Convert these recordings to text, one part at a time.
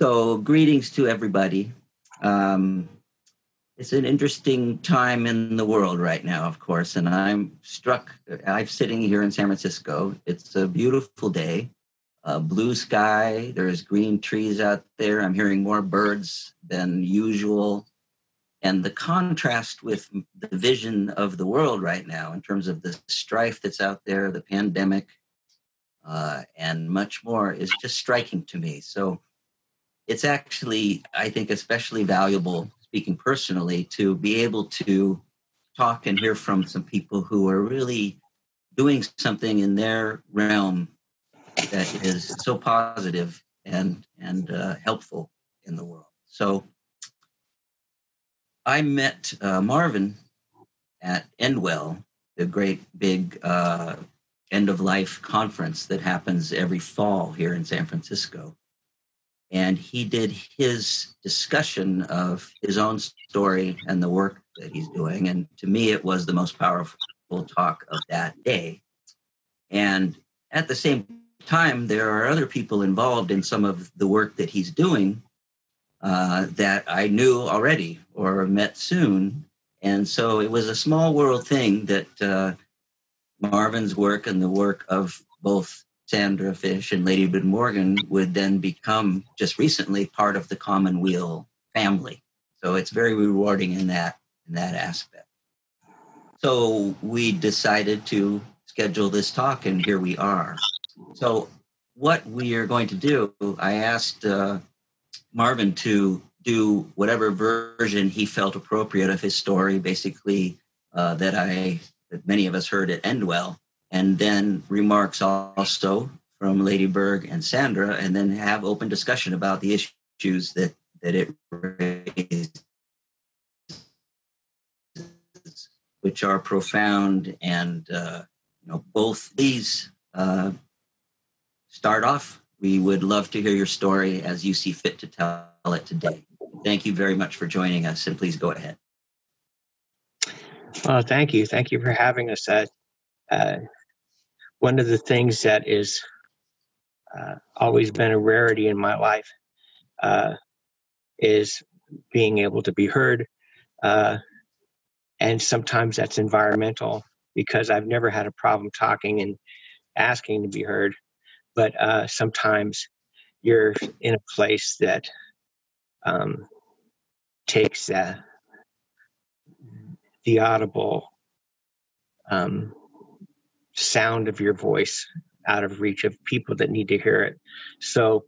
So greetings to everybody. It's an interesting time in the world right now, of course, and I'm sitting here in San Francisco. It's a beautiful day, a blue sky, there's green trees out there. I'm hearing more birds than usual. And the contrast with the vision of the world right now in terms of the strife that's out there, the pandemic, and much more is just striking to me. So it's actually, I think, especially valuable, speaking personally, to be able to talk and hear from some people who are really doing something in their realm that is so positive and helpful in the world. So I met Marvin at Endwell, the great big end-of-life conference that happens every fall here in San Francisco. And he did his discussion of his own story and the work that he's doing. And to me, it was the most powerful talk of that day. And at the same time, there are other people involved in some of the work that he's doing that I knew already or met soon. And so it was a small world thing that Marvin's work and the work of both Sandra Fish and Ladybird Morgan would then become just recently part of the Commonweal family. So it's very rewarding in that aspect. So we decided to schedule this talk, and here we are. So what we are going to do, I asked Marvin to do whatever version he felt appropriate of his story, basically that many of us heard at Endwell. And then remarks also from Ladybird and Sandra, and then have open discussion about the issues that it raises, which are profound. And both these start off. We would love to hear your story as you see fit to tell it today. Thank you very much for joining us, and please go ahead. Well, thank you. Thank you for having us. One of the things that is always been a rarity in my life is being able to be heard. And sometimes that's environmental, because I've never had a problem talking and asking to be heard. But sometimes you're in a place that takes the audible sound of your voice out of reach of people that need to hear it. So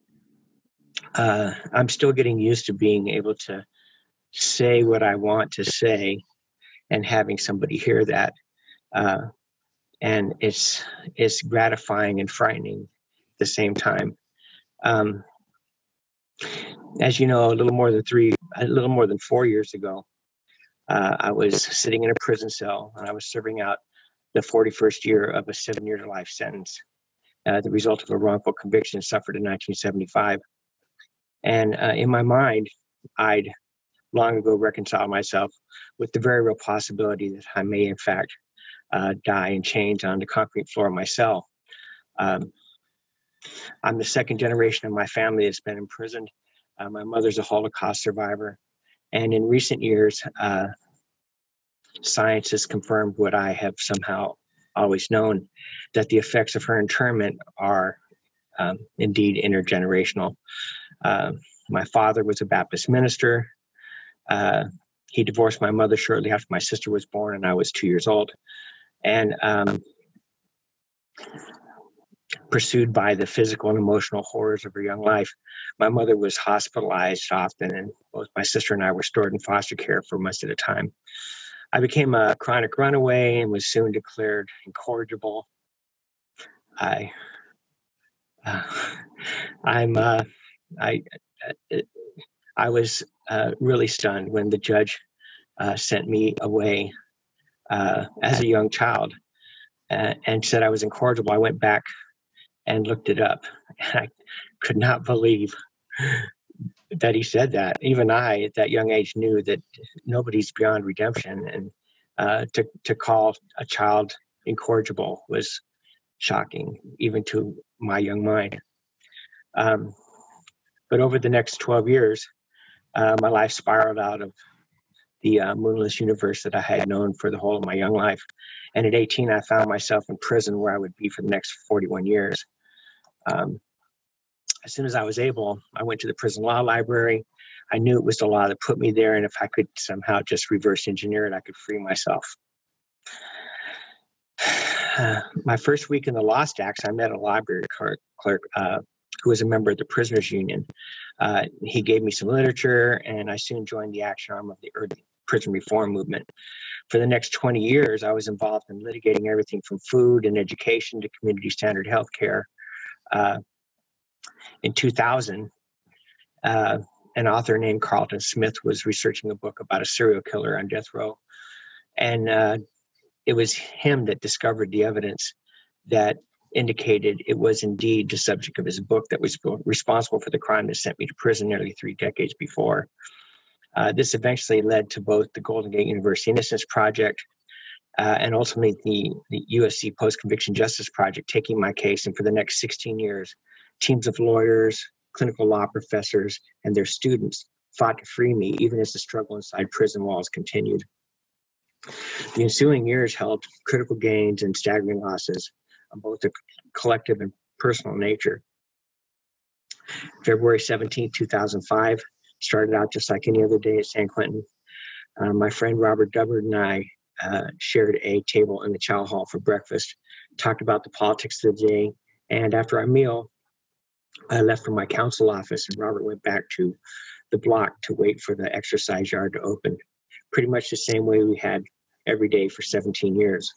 I'm still getting used to being able to say what I want to say and having somebody hear that. And it's gratifying and frightening at the same time. As you know, a little more than 4 years ago, I was sitting in a prison cell, and I was serving out the 41st year of a 7-year to life sentence, the result of a wrongful conviction suffered in 1975. And in my mind, I'd long ago reconciled myself with the very real possibility that I may, in fact, die in chains on the concrete floor of my cell. I'm the second generation of my family that's been imprisoned. My mother's a Holocaust survivor. And in recent years, science has confirmed what I have somehow always known, that the effects of her internment are indeed intergenerational. My father was a Baptist minister. He divorced my mother shortly after my sister was born, and I was 2 years old. And pursued by the physical and emotional horrors of her young life, my mother was hospitalized often, and both my sister and I were stored in foster care for months at a time. I became a chronic runaway and was soon declared incorrigible. I was really stunned when the judge sent me away as a young child and said I was incorrigible. I went back and looked it up, and I could not believe that he said that. Even I, at that young age, knew that nobody's beyond redemption, and to call a child incorrigible was shocking, even to my young mind. But over the next 12 years, my life spiraled out of the moonless universe that I had known for the whole of my young life. And at 18, I found myself in prison where I would be for the next 41 years. As soon as I was able, I went to the prison law library. I knew it was the law that put me there, and if I could somehow just reverse engineer it, I could free myself. My first week in the law stacks, I met a library clerk who was a member of the Prisoners Union. He gave me some literature, and I soon joined the action arm of the prison reform movement. For the next 20 years, I was involved in litigating everything from food and education to community standard health care. In 2000, an author named Carlton Smith was researching a book about a serial killer on death row. And it was him that discovered the evidence that indicated it was indeed the subject of his book that was responsible for the crime that sent me to prison nearly 3 decades before. This eventually led to both the Golden Gate University Innocence Project and ultimately the USC Post-Conviction Justice Project taking my case. And for the next 16 years, teams of lawyers, clinical law professors, and their students fought to free me, even as the struggle inside prison walls continued. The ensuing years held critical gains and staggering losses on both the collective and personal nature. February 17, 2005, started out just like any other day at San Quentin. My friend Robert Dubard and I shared a table in the chow hall for breakfast, talked about the politics of the day, and after our meal, I left for my council office, and Robert went back to the block to wait for the exercise yard to open, pretty much the same way we had every day for 17 years.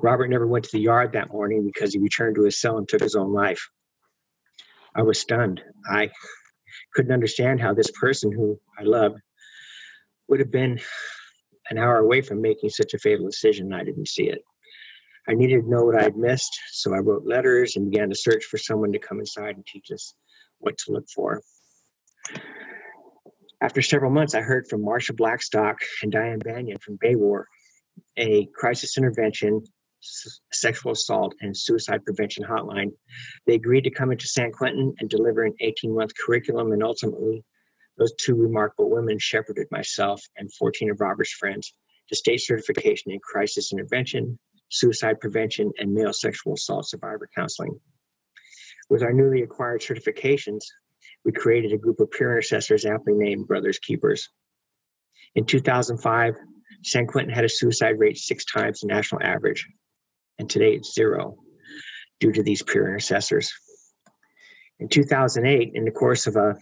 Robert never went to the yard that morning because he returned to his cell and took his own life. I was stunned. I couldn't understand how this person who I loved would have been an hour away from making such a fatal decision. I didn't see it. I needed to know what I'd missed, so I wrote letters and began to search for someone to come inside and teach us what to look for. After several months, I heard from Marsha Blackstock and Diane Banyan from Bay War, a crisis intervention, sexual assault, and suicide prevention hotline. They agreed to come into San Quentin and deliver an 18-month curriculum, and ultimately, those two remarkable women shepherded myself and 14 of Robert's friends to state certification in crisis intervention, suicide prevention, and male sexual assault survivor counseling. With our newly acquired certifications, we created a group of peer intercessors aptly named Brothers Keepers. In 2005, San Quentin had a suicide rate 6 times the national average, and today it's 0 due to these peer intercessors. In 2008, in the course of a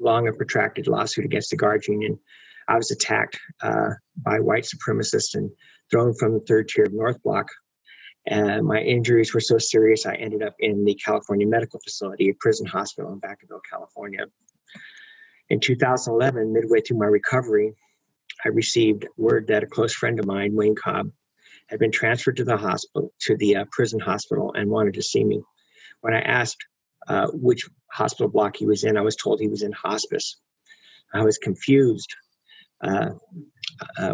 long and protracted lawsuit against the guards union, I was attacked by white supremacists and thrown from the third tier of North Block. And my injuries were so serious, I ended up in the California Medical Facility, a prison hospital in Vacaville, California. In 2011, midway through my recovery, I received word that a close friend of mine, Wayne Cobb, had been transferred to the hospital, to the prison hospital, and wanted to see me. When I asked which hospital block he was in, I was told he was in hospice. I was confused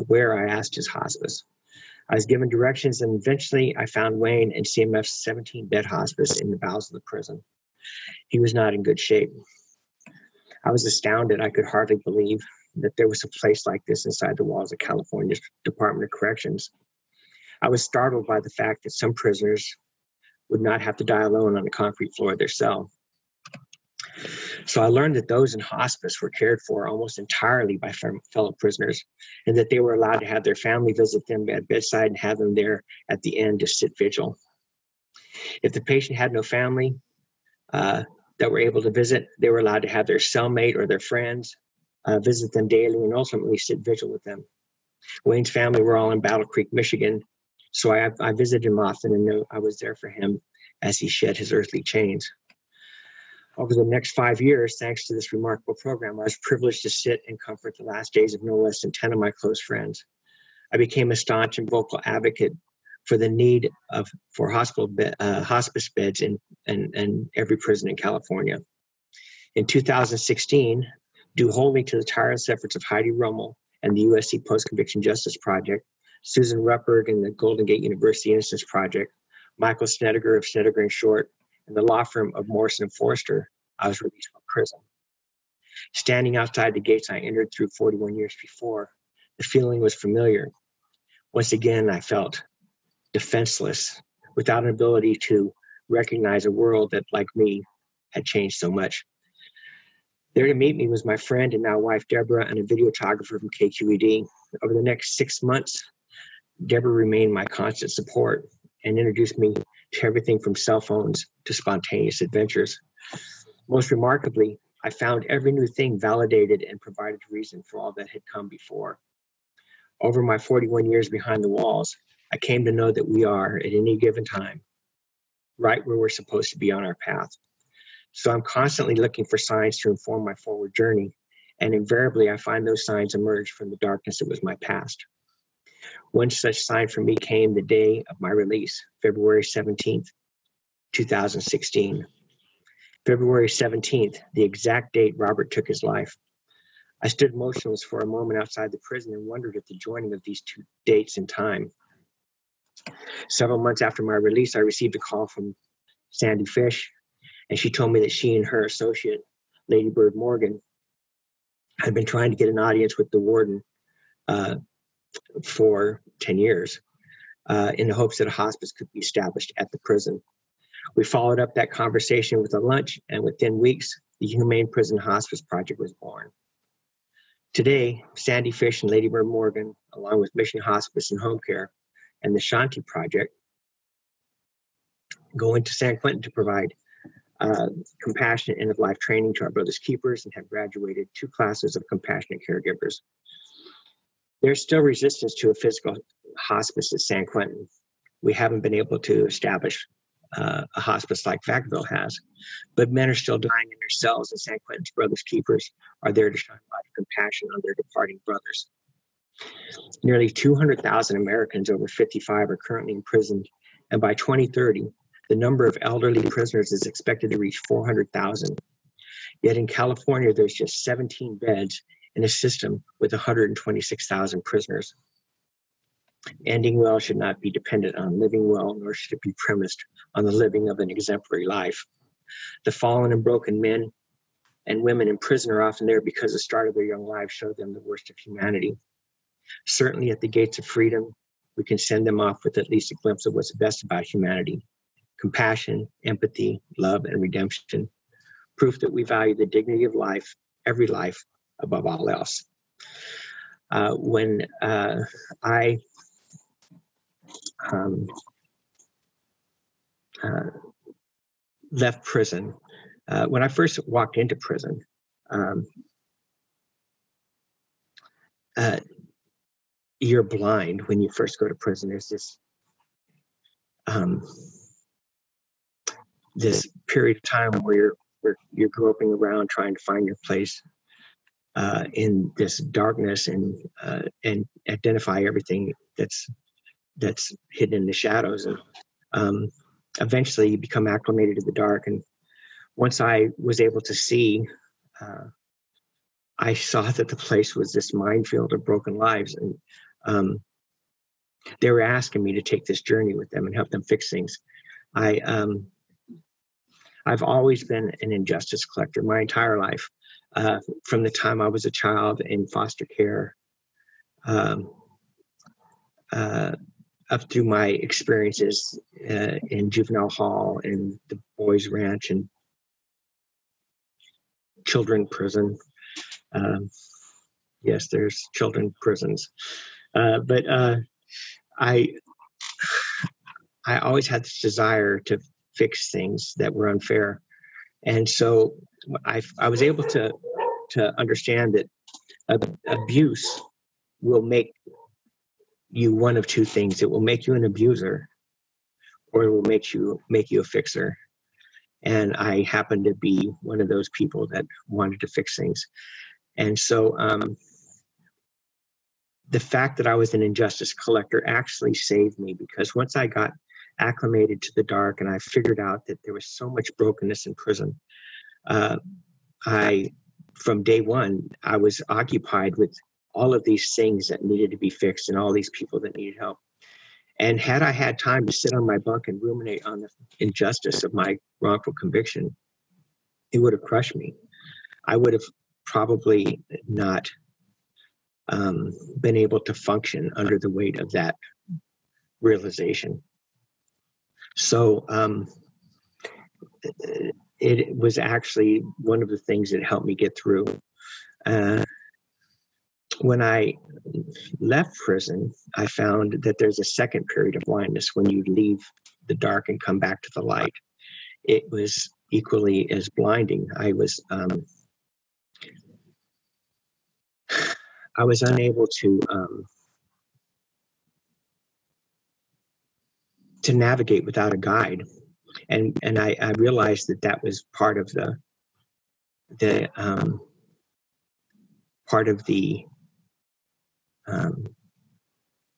where I asked his hospice. I was given directions, and eventually I found Wayne in CMF's 17-bed hospice in the bowels of the prison. He was not in good shape. I was astounded. I could hardly believe that there was a place like this inside the walls of California's Department of Corrections. I was startled by the fact that some prisoners would not have to die alone on the concrete floor of their cell. So I learned that those in hospice were cared for almost entirely by fellow prisoners, and that they were allowed to have their family visit them at bedside and have them there at the end to sit vigil. If the patient had no family that were able to visit, they were allowed to have their cellmate or their friends visit them daily and ultimately sit vigil with them. Wayne's family were all in Battle Creek, Michigan, so I visited him often and knew I was there for him as he shed his earthly chains. Over the next 5 years, thanks to this remarkable program, I was privileged to sit and comfort the last days of no less than 10 of my close friends. I became a staunch and vocal advocate for the need for hospice beds in every prison in California. In 2016, due wholly to the tireless efforts of Heidi Rummel and the USC Post-Conviction Justice Project, Susan Rutberg and the Golden Gate University Innocence Project, Michael Snedeker of Snedeker and Short, and the law firm of Morrison & Forster, I was released from prison. Standing outside the gates I entered through 41 years before, the feeling was familiar. Once again, I felt defenseless, without an ability to recognize a world that, like me, had changed so much. There to meet me was my friend and now wife, Deborah, and a videographer from KQED. Over the next 6 months, Deborah remained my constant support and introduced me to everything from cell phones to spontaneous adventures. Most remarkably, I found every new thing validated and provided reason for all that had come before. Over my 41 years behind the walls, I came to know that we are, at any given time, right where we're supposed to be on our path. So I'm constantly looking for signs to inform my forward journey, and invariably I find those signs emerge from the darkness that was my past. One such sign for me came the day of my release, February 17th, 2016. February 17th, the exact date Robert took his life. I stood motionless for a moment outside the prison and wondered at the joining of these two dates in time. Several months after my release, I received a call from Sandra Fish, and she told me that she and her associate, Ladybird Morgan, had been trying to get an audience with the warden for 10 years in the hopes that a hospice could be established at the prison. We followed up that conversation with a lunch, and within weeks, the Humane Prison Hospice Project was born. Today, Sandy Fish and Ladybird Morgan, along with Mission Hospice and Home Care and the Shanti Project, go into San Quentin to provide compassionate end-of-life training to our Brothers Keepers and have graduated 2 classes of compassionate caregivers. There's still resistance to a physical hospice at San Quentin. We haven't been able to establish a hospice like Vacaville has, but men are still dying in their cells, and San Quentin's Brothers Keepers are there to shine light of compassion on their departing brothers. Nearly 200,000 Americans over 55 are currently imprisoned, and by 2030, the number of elderly prisoners is expected to reach 400,000. Yet in California, there's just 17 beds in a system with 126,000 prisoners. Ending well should not be dependent on living well, nor should it be premised on the living of an exemplary life. The fallen and broken men and women in prison are often there because the start of their young lives showed them the worst of humanity. Certainly at the gates of freedom, we can send them off with at least a glimpse of what's best about humanity: compassion, empathy, love, and redemption. Proof that we value the dignity of life, every life, above all else. Left prison. When I first walked into prison, you're blind when you first go to prison. There's this period of time where you're groping around trying to find your place in this darkness and identify everything that's hidden in the shadows. And eventually you become acclimated to the dark. And once I was able to see, I saw that the place was this minefield of broken lives. And they were asking me to take this journey with them and help them fix things. I've always been an injustice collector my entire life. From the time I was a child in foster care, up through my experiences in juvenile hall and the boys' ranch and children prison. Yes, there's children prisons. But I always had this desire to fix things that were unfair. And so I was able to understand that abuse will make you one of two things. It will make you an abuser, or it will make you a fixer. And I happened to be one of those people that wanted to fix things. And so the fact that I was an injustice collector actually saved me, because once I got acclimated to the dark and I figured out that there was so much brokenness in prison, from day one, I was occupied with all of these things that needed to be fixed and all these people that needed help. And had I had time to sit on my bunk and ruminate on the injustice of my wrongful conviction, it would have crushed me. I would have probably not been able to function under the weight of that realization. So it was actually one of the things that helped me get through. When I left prison, I found that there's a second period of blindness when you leave the dark and come back to the light. It was equally as blinding. I was unable to navigate without a guide, and I realized that was part of the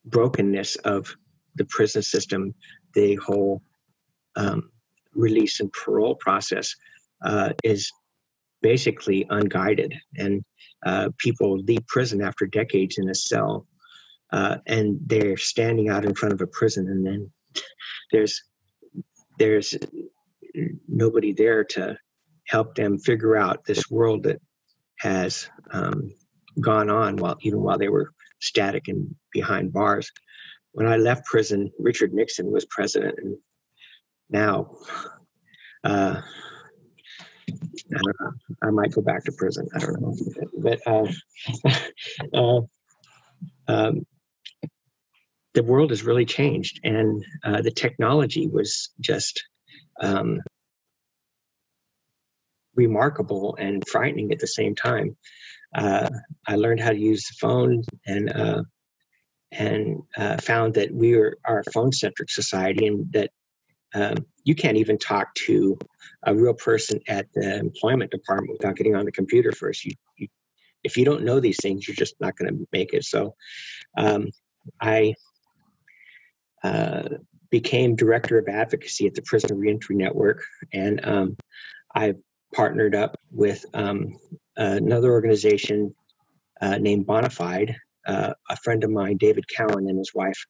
brokenness of the prison system, the whole release and parole process is basically unguided, and people leave prison after decades in a cell, and they're standing out in front of a prison, and then there's nobody there to help them figure out this world that has gone on while they were static and behind bars. When I left prison, Richard Nixon was president, and now I don't know, I might go back to prison. I don't know, but the world has really changed, and the technology was just remarkable and frightening at the same time. I learned how to use the phone, and found that we are a phone-centric society, and that you can't even talk to a real person at the employment department without getting on the computer first. You, if you don't know these things, you're just not going to make it. So I became director of advocacy at the Prison Reentry Network, and I partnered up with another organization named Bonafide. A friend of mine, David Cowan, and his wife,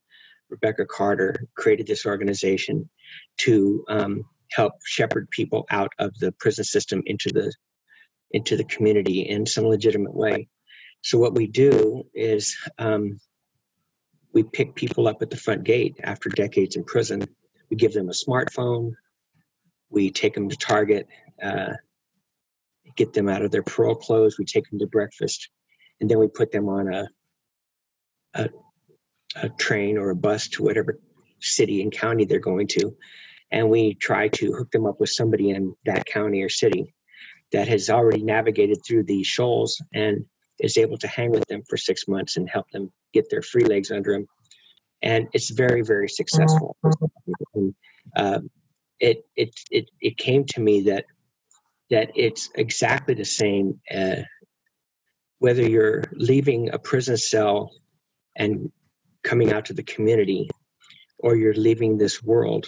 Rebecca Carter, created this organization to help shepherd people out of the prison system into the community in some legitimate way. So what we do is we pick people up at the front gate after decades in prison. We give them a smartphone. We take them to Target, get them out of their parole clothes. We take them to breakfast, and then we put them on a train or a bus to whatever city and county they're going to, and we try to hook them up with somebody in that county or city that has already navigated through these shoals and is able to hang with them for 6 months and help them get their free legs under them. And it's very, very successful. And, it came to me that it's exactly the same whether you're leaving a prison cell and coming out to the community, or you're leaving this world.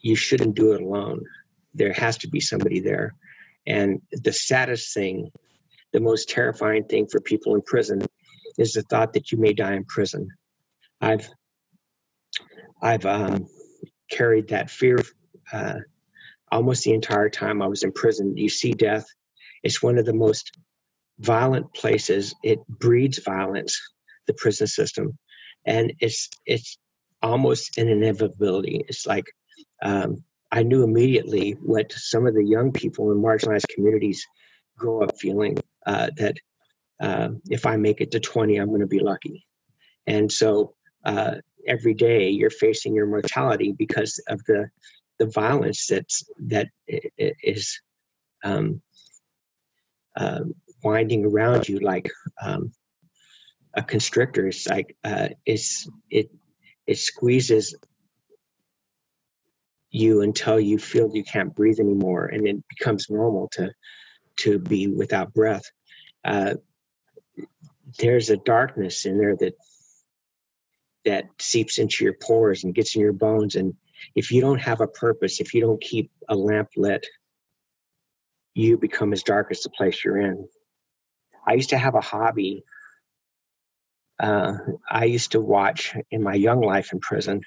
You shouldn't do it alone. There has to be somebody there. And the saddest thing, the most terrifying thing for people in prison, is the thought that you may die in prison. I've carried that fear almost the entire time I was in prison. You see death. It's one of the most violent places. It breeds violence, the prison system, and it's almost an inevitability. It's like I knew immediately what some of the young people in marginalized communities grow up feeling, that if I make it to 20, I'm going to be lucky. And so every day you're facing your mortality because of the violence that is winding around you like a constrictor. It's like it squeezes you until you feel you can't breathe anymore, and it becomes normal to be without breath. There's a darkness in there that seeps into your pores and gets in your bones. And if you don't have a purpose, if you don't keep a lamp lit, you become as dark as the place you're in. I used to have a hobby. I used to watch, in my young life in prison,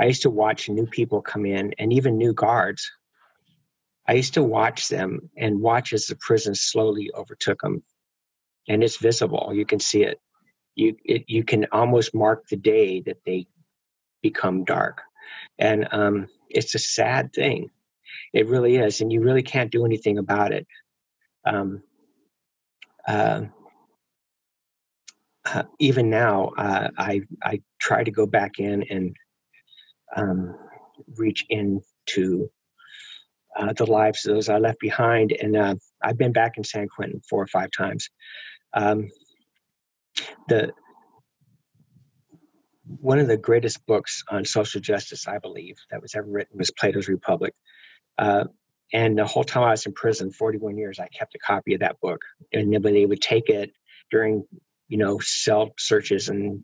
I used to watch new people come in, and even new guards. I used to watch them and watch as the prison slowly overtook them. And it's visible. You can see it. You can almost mark the day that they become dark. And it's a sad thing. It really is. And you really can't do anything about it. Even now, I try to go back in and reach into the lives of those I left behind. And I've been back in San Quentin 4 or 5 times. One of the greatest books on social justice, I believe, that was ever written was Plato's Republic. And the whole time I was in prison, 41 years, I kept a copy of that book. And then when they would take it during, cell searches, and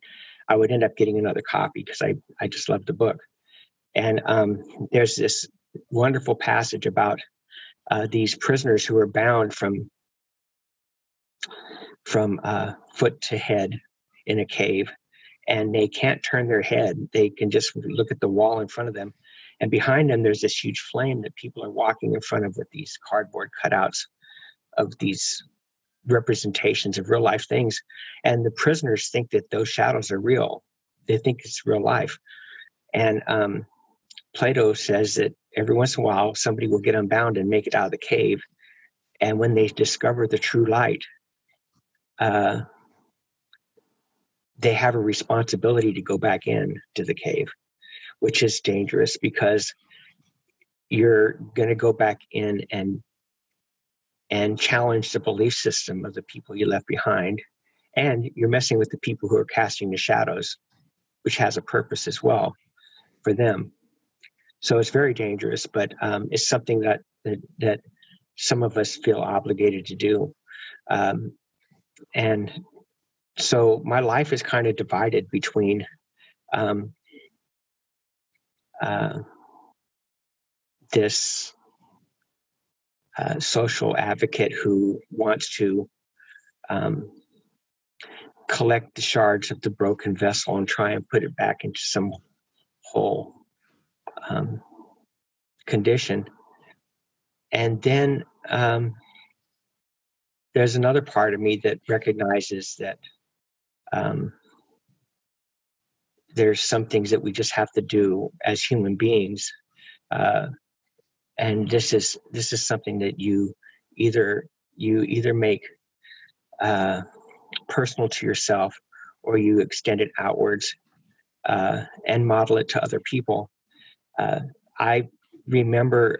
I would end up getting another copy because I just loved the book. And there's this wonderful passage about these prisoners who are bound from foot to head in a cave, and they can't turn their head. They can just look at the wall in front of them. And behind them, there's this huge flame that people are walking in front of with these cardboard cutouts of these representations of real life things. And the prisoners think that those shadows are real. They think it's real life. And Plato says that every once in a while, somebody will get unbound and make it out of the cave. And when they discover the true light, they have a responsibility to go back in to the cave, which is dangerous because you're going to go back in and challenge the belief system of the people you left behind. And you're messing with the people who are casting the shadows, which has a purpose as well for them. So it's very dangerous, but it's something that some of us feel obligated to do. And so my life is kind of divided between this social advocate who wants to collect the shards of the broken vessel and try and put it back into some whole condition. And then there's another part of me that recognizes that there's some things that we just have to do as human beings. And this is something that you either make personal to yourself, or you extend it outwards and model it to other people. I remember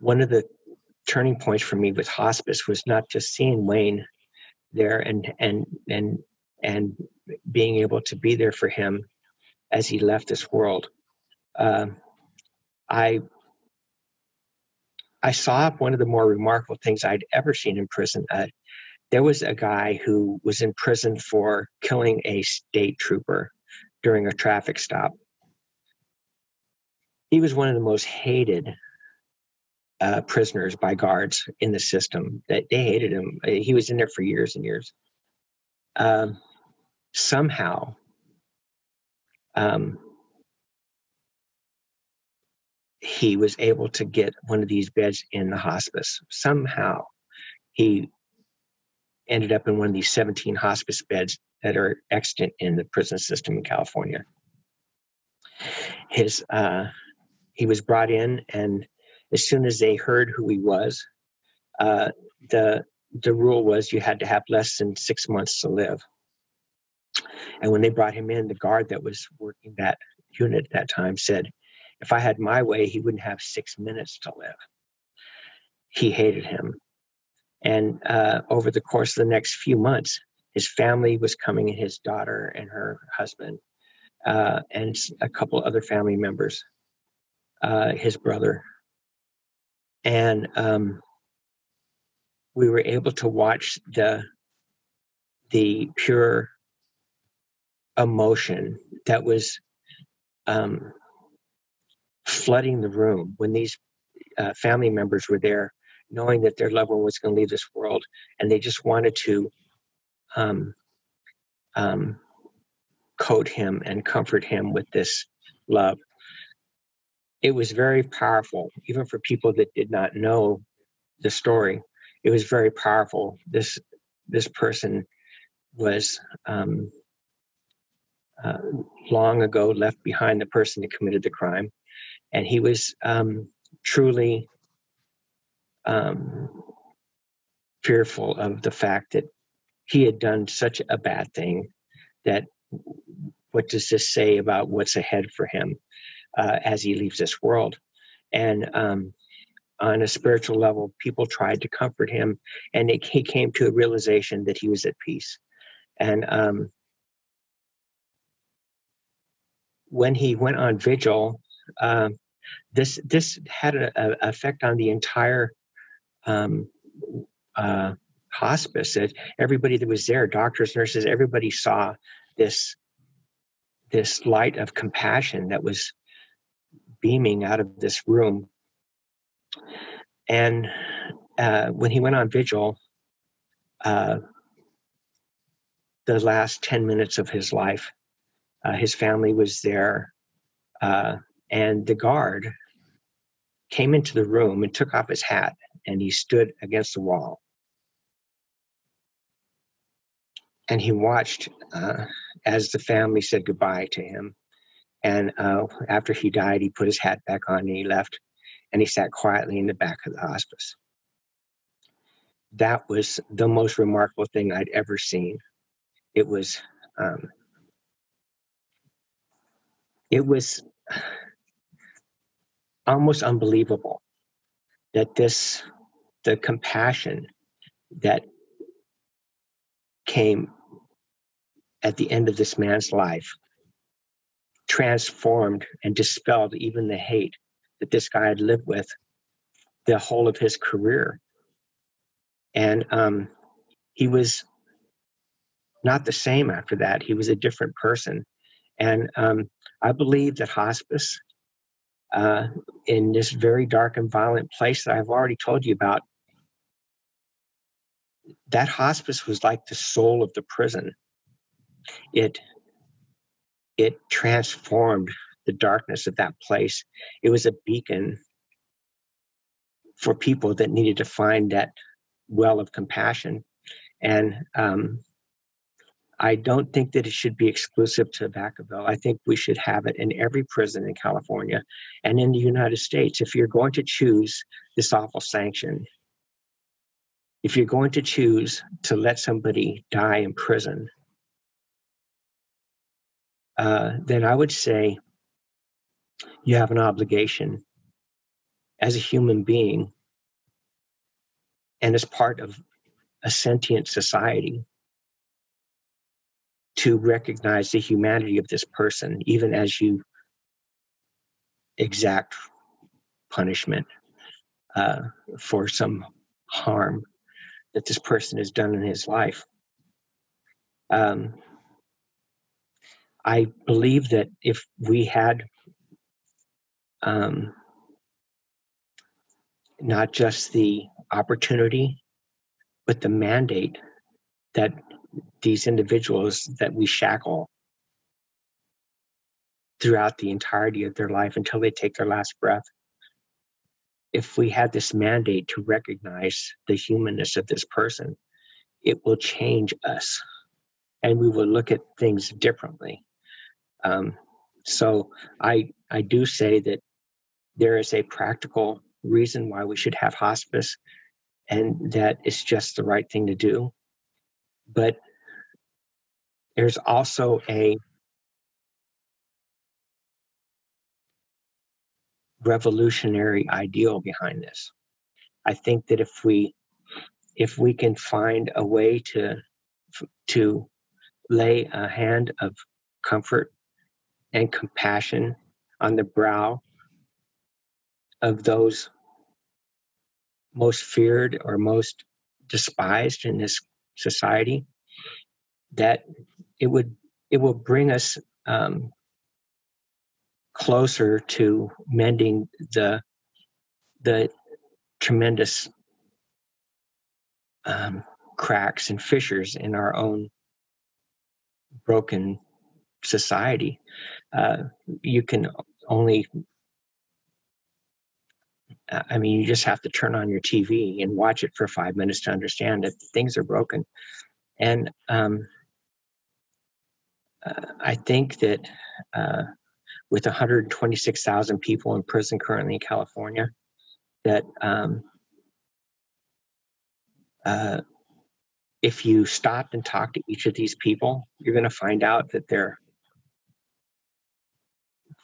one of the turning points for me with hospice was not just seeing Wayne there and being able to be there for him as he left this world. I saw one of the more remarkable things I'd ever seen in prison. There was a guy who was in prison for killing a state trooper during a traffic stop. He was one of the most hated prisoners by guards in the system. That they hated him. He was in there for years and years. Somehow, he was able to get one of these beds in the hospice. Somehow, he ended up in one of these 17 hospice beds that are extant in the prison system in California. He was brought in, and as soon as they heard who he was, the rule was you had to have less than 6 months to live. And when they brought him in, the guard that was working that unit at that time said, if I had my way, he wouldn't have 6 minutes to live. He hated him. And over the course of the next few months, his family was coming, and his daughter and her husband, and a couple other family members, his brother. And we were able to watch the pure emotion that was flooding the room when these family members were there, knowing that their loved one was going to leave this world, and they just wanted to coat him and comfort him with this love. it was very powerful, even for people that did not know the story. It was very powerful. This person was long ago left behind the person that committed the crime, and he was truly fearful of the fact that he had done such a bad thing that what does this say about what's ahead for him as he leaves this world? And on a spiritual level, people tried to comfort him, and he came to a realization that he was at peace. And when he went on vigil, this had an effect on the entire hospice. Everybody that was there, doctors, nurses, everybody saw this light of compassion that was beaming out of this room. And when he went on vigil, the last 10 minutes of his life, his family was there, and the guard came into the room and took off his hat, and he stood against the wall. And he watched as the family said goodbye to him. And after he died, he put his hat back on and he left. And he sat quietly in the back of the hospice. That was the most remarkable thing I'd ever seen. It was almost unbelievable that the compassion that came at the end of this man's life transformed and dispelled even the hate that this guy had lived with the whole of his career. And he was not the same after that. He was a different person. And I believe that hospice in this very dark and violent place that I've already told you about, that hospice was like the soul of the prison. It transformed the darkness of that place. It was a beacon for people that needed to find that well of compassion. And I don't think that it should be exclusive to Vacaville. I think we should have it in every prison in California and in the United States. If you're going to choose this awful sanction, if you're going to choose to let somebody die in prison, then I would say, you have an obligation as a human being and as part of a sentient society to recognize the humanity of this person, even as you exact punishment for some harm that this person has done in his life. I believe that if we had not just the opportunity, but the mandate that these individuals that we shackle throughout the entirety of their life until they take their last breath. If we had this mandate to recognize the humanness of this person, it will change us and we will look at things differently. So I do say that there is a practical reason why we should have hospice, and that it's just the right thing to do. But there's also a revolutionary ideal behind this. I think that if we can find a way to lay a hand of comfort and compassion on the brow of those most feared or most despised in this society, that it will bring us closer to mending the tremendous cracks and fissures in our own broken society. You can only I mean, you just have to turn on your TV and watch it for 5 minutes to understand that things are broken. And I think that with 126,000 people in prison currently in California, that if you stop and talk to each of these people, you're going to find out that they're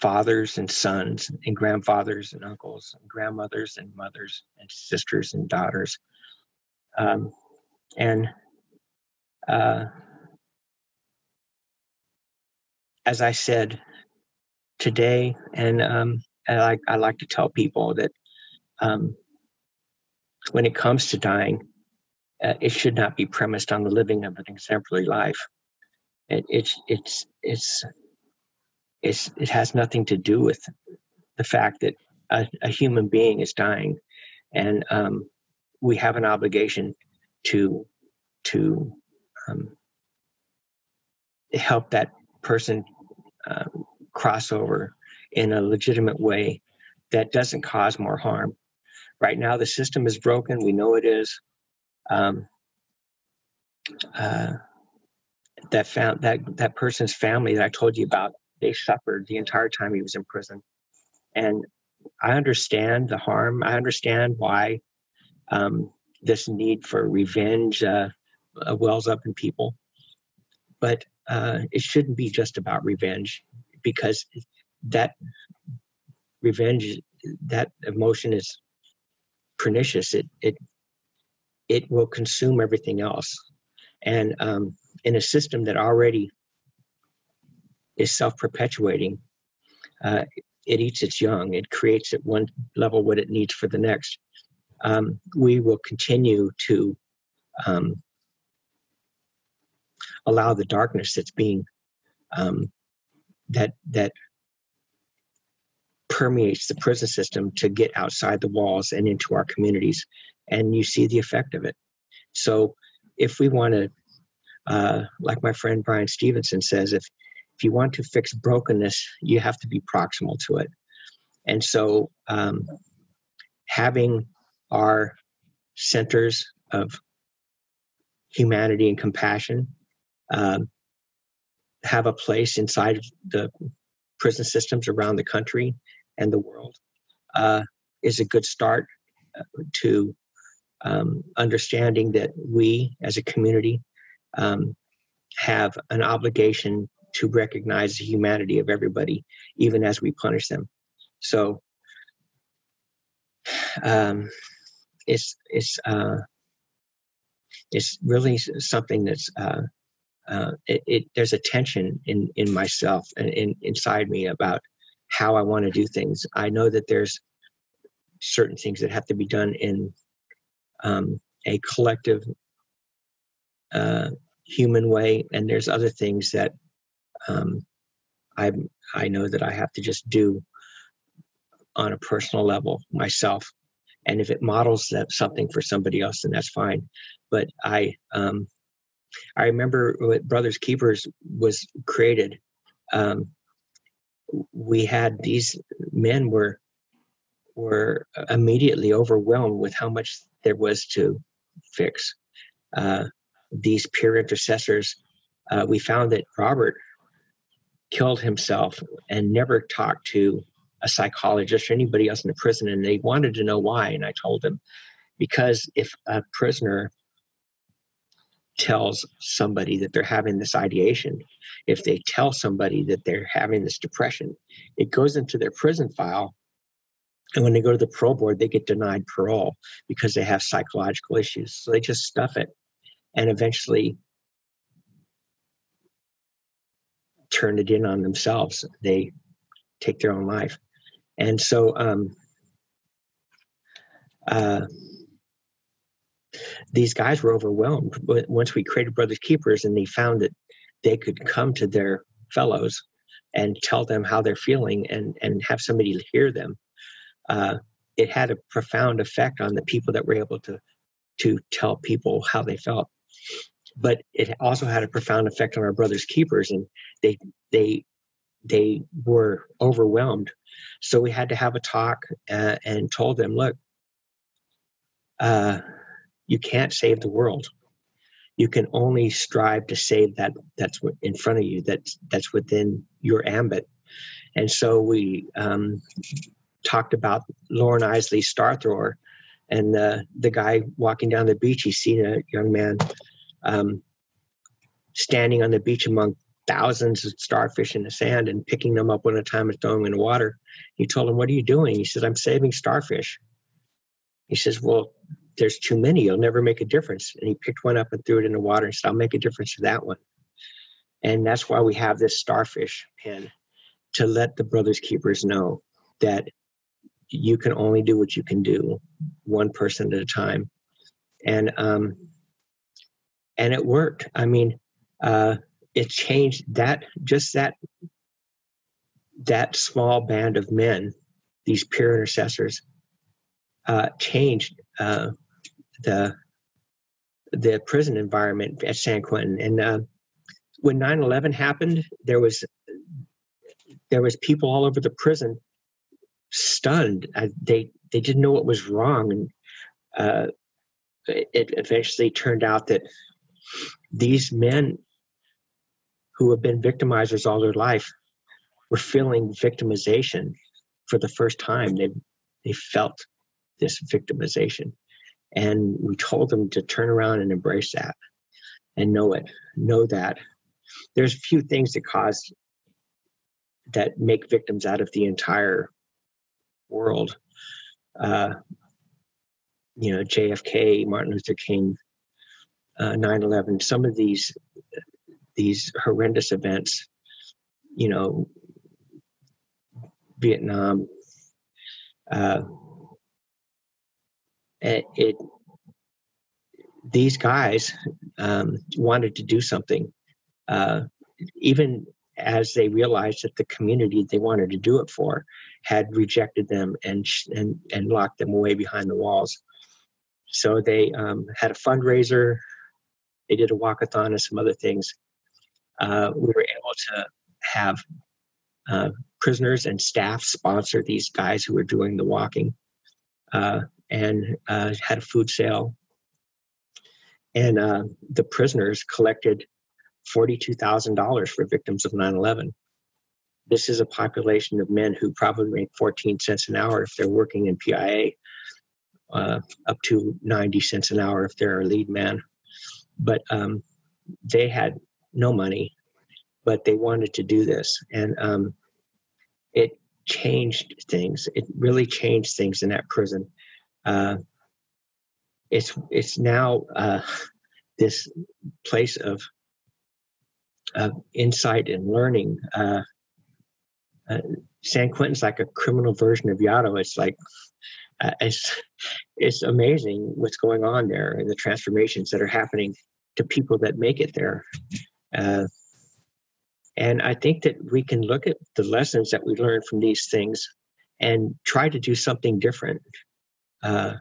fathers and sons and grandfathers and uncles and grandmothers and mothers and sisters and daughters. As I said today, and I like to tell people that when it comes to dying, it should not be premised on the living of an exemplary life. It has nothing to do with the fact that a human being is dying, and we have an obligation to help that person cross over in a legitimate way that doesn't cause more harm. Right now, the system is broken. We know it is. That person's family that I told you about, they suffered the entire time he was in prison. And I understand the harm. I understand why this need for revenge wells up in people. But it shouldn't be just about revenge, because that revenge, that emotion is pernicious. It will consume everything else. And in a system that already is self-perpetuating, it eats its young. It creates at one level what it needs for the next. We will continue to allow the darkness that's being that permeates the prison system to get outside the walls and into our communities, and you see the effect of it. So, if we want to, like my friend Brian Stevenson says, if you want to fix brokenness, you have to be proximal to it. And so having our centers of humanity and compassion have a place inside the prison systems around the country and the world is a good start to understanding that we as a community have an obligation to recognize the humanity of everybody, even as we punish them. So it's really something that's there's a tension in myself and inside me about how I want to do things. I know that there's certain things that have to be done in a collective human way, and there's other things that I know that I have to just do on a personal level myself. And if it models that something for somebody else, then that's fine. But I remember when Brothers Keepers was created, we had these men were immediately overwhelmed with how much there was to fix. These peer intercessors, we found that Robert killed himself and never talked to a psychologist or anybody else in the prison, and they wanted to know why. And I told them, because if a prisoner tells somebody that they're having this ideation, if they tell somebody that they're having this depression, it goes into their prison file, and when they go to the parole board, they get denied parole because they have psychological issues. So they just stuff it and eventually turn it in on themselves. They take their own life. And so these guys were overwhelmed. But once we created Brothers Keepers and they found that they could come to their fellows and tell them how they're feeling and have somebody hear them, it had a profound effect on the people that were able to tell people how they felt. But it also had a profound effect on our Brothers Keepers, and they they were overwhelmed. So we had to have a talk and told them, look, you can't save the world. You can only strive to save that's what in front of you, that's within your ambit. And so we talked about Lauren Isley's Star Thrower, and the guy walking down the beach, he's seen a young man standing on the beach among thousands of starfish in the sand and picking them up one at a time and throwing them in the water. He told him, what are you doing? He said, I'm saving starfish. He says, well, there's too many. You'll never make a difference. And he picked one up and threw it in the water and said, I'll make a difference to that one. And that's why we have this starfish pen, to let the Brothers Keepers know that you can only do what you can do, one person at a time. And it worked. I mean, it changed that small band of men, these peer intercessors, changed the prison environment at San Quentin. And when 9/11 happened, there was people all over the prison stunned. They didn't know what was wrong, and it eventually turned out that these men who have been victimizers all their life were feeling victimization for the first time. They felt this victimization, and we told them to turn around and embrace that, and know that there's few things that make victims out of the entire world. JFK, Martin Luther King, 9/11, some of these horrendous events, Vietnam, these guys wanted to do something, even as they realized that the community they wanted to do it for had rejected them and locked them away behind the walls. So they had a fundraiser. They did a walkathon and some other things. We were able to have prisoners and staff sponsor these guys who were doing the walking, and had a food sale. And the prisoners collected $42,000 for victims of 9/11. This is a population of men who probably make 14 cents an hour if they're working in PIA, up to 90 cents an hour if they're a lead man. But they had no money, but they wanted to do this. And it changed things. It really changed things in that prison. It's now this place of insight and learning. San Quentin's like a criminal version of Yaddo. It's like, it's amazing what's going on there and the transformations that are happening to people that make it there. And I think that we can look at the lessons that we learned from these things and try to do something different. I'm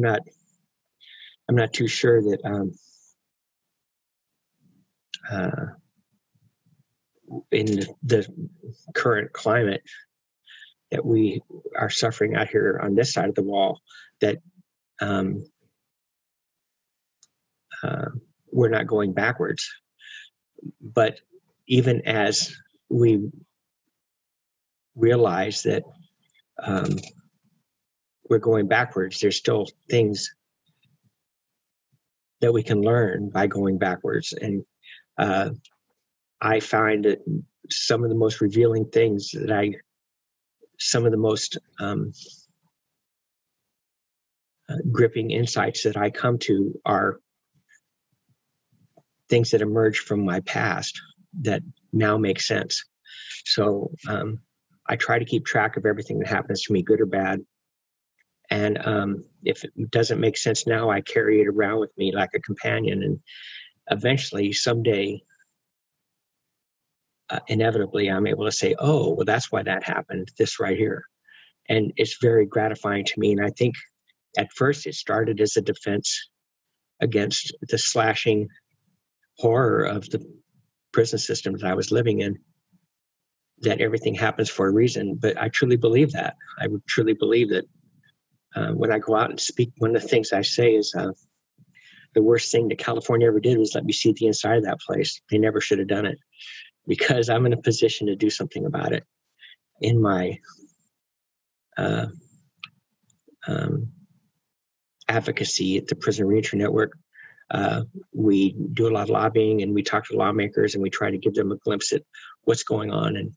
not too sure that in the current climate that we are suffering out here on this side of the wall, that we're not going backwards. But even as we realize that we're going backwards, there's still things that we can learn by going backwards. And I find that some of the most revealing things that some of the most gripping insights that I come to are things that emerge from my past that now make sense. So I try to keep track of everything that happens to me, good or bad. And if it doesn't make sense now, I carry it around with me like a companion. And eventually, someday, inevitably, I'm able to say, oh, well, that's why that happened, this right here. And it's very gratifying to me. And I think at first it started as a defense against the slashing horror of the prison system that I was living in, that everything happens for a reason. But I truly believe that. I would truly believe that when I go out and speak, one of the things I say is the worst thing that California ever did was let me see the inside of that place. They never should have done it, because I'm in a position to do something about it in my advocacy at the Prison Reentry Network. We do a lot of lobbying, and we talk to lawmakers, and we try to give them a glimpse at what's going on, and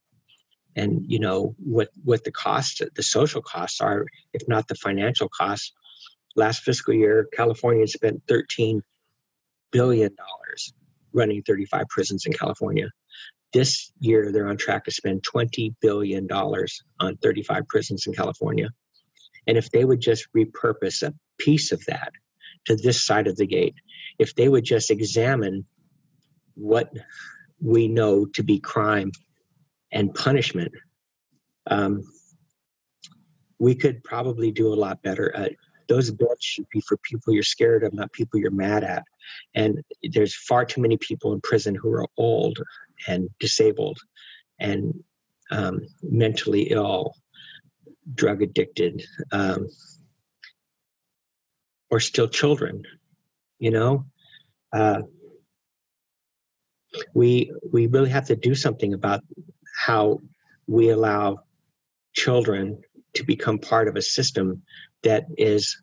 you know what the costs, the social costs are, if not the financial costs. Last fiscal year, California spent $13 billion running 35 prisons in California. This year, they're on track to spend $20 billion on 35 prisons in California. And if they would just repurpose a piece of that to this side of the gate, if they would just examine what we know to be crime and punishment, we could probably do a lot better. Those beds should be for people you're scared of, not people you're mad at. And there's far too many people in prison who are old and disabled and mentally ill, drug addicted, or still children, you know? We really have to do something about how we allow children to become part of a system that is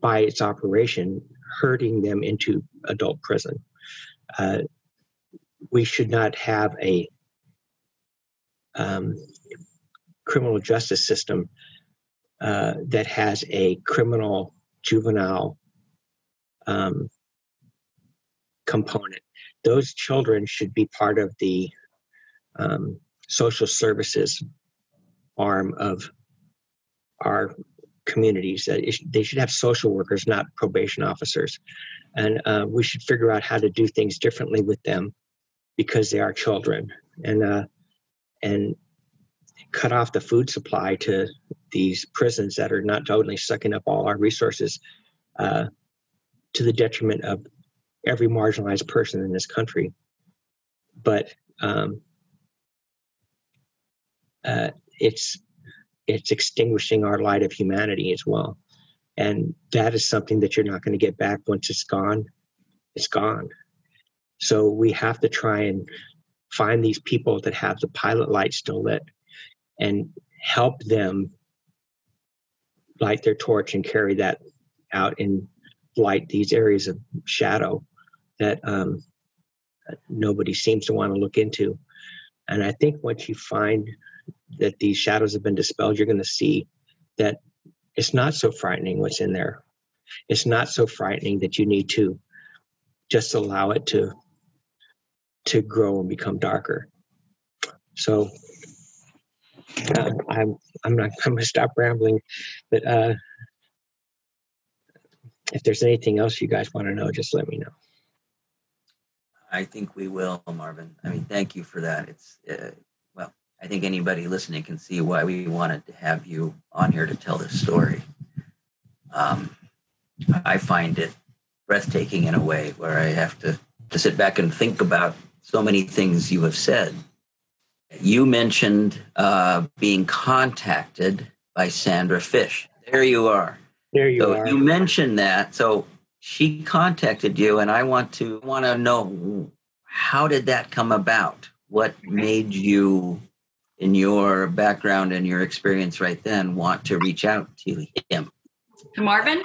by its operation herding them into adult prison. We should not have a criminal justice system that has a criminal juvenile component. Those children should be part of the social services arm of our communities. They should have social workers, not probation officers. And we should figure out how to do things differently with them, because they are children, and cut off the food supply to these prisons that are not totally sucking up all our resources to the detriment of every marginalized person in this country. But it's extinguishing our light of humanity as well. And that is something that you're not going to get back. Once it's gone, it's gone. So we have to try and find these people that have the pilot light still lit and help them light their torch and carry that out and light these areas of shadow that nobody seems to want to look into. And I think once you find that these shadows have been dispelled, you're going to see that it's not so frightening what's in there. It's not so frightening that you need to just allow it to grow and become darker. So I'm going to stop rambling, but if there's anything else you guys want to know, just let me know. I think we will, Marvin. I mean, thank you for that. It's well, I think anybody listening can see why we wanted to have you on here to tell this story. I find it breathtaking in a way where I have to sit back and think about so many things you have said. You mentioned being contacted by Sandra Fish. There you are. There you are. You mentioned that. So she contacted you, and I want to know, how did that come about? What made you, in your background and your experience right then, want to reach out to him? To Marvin?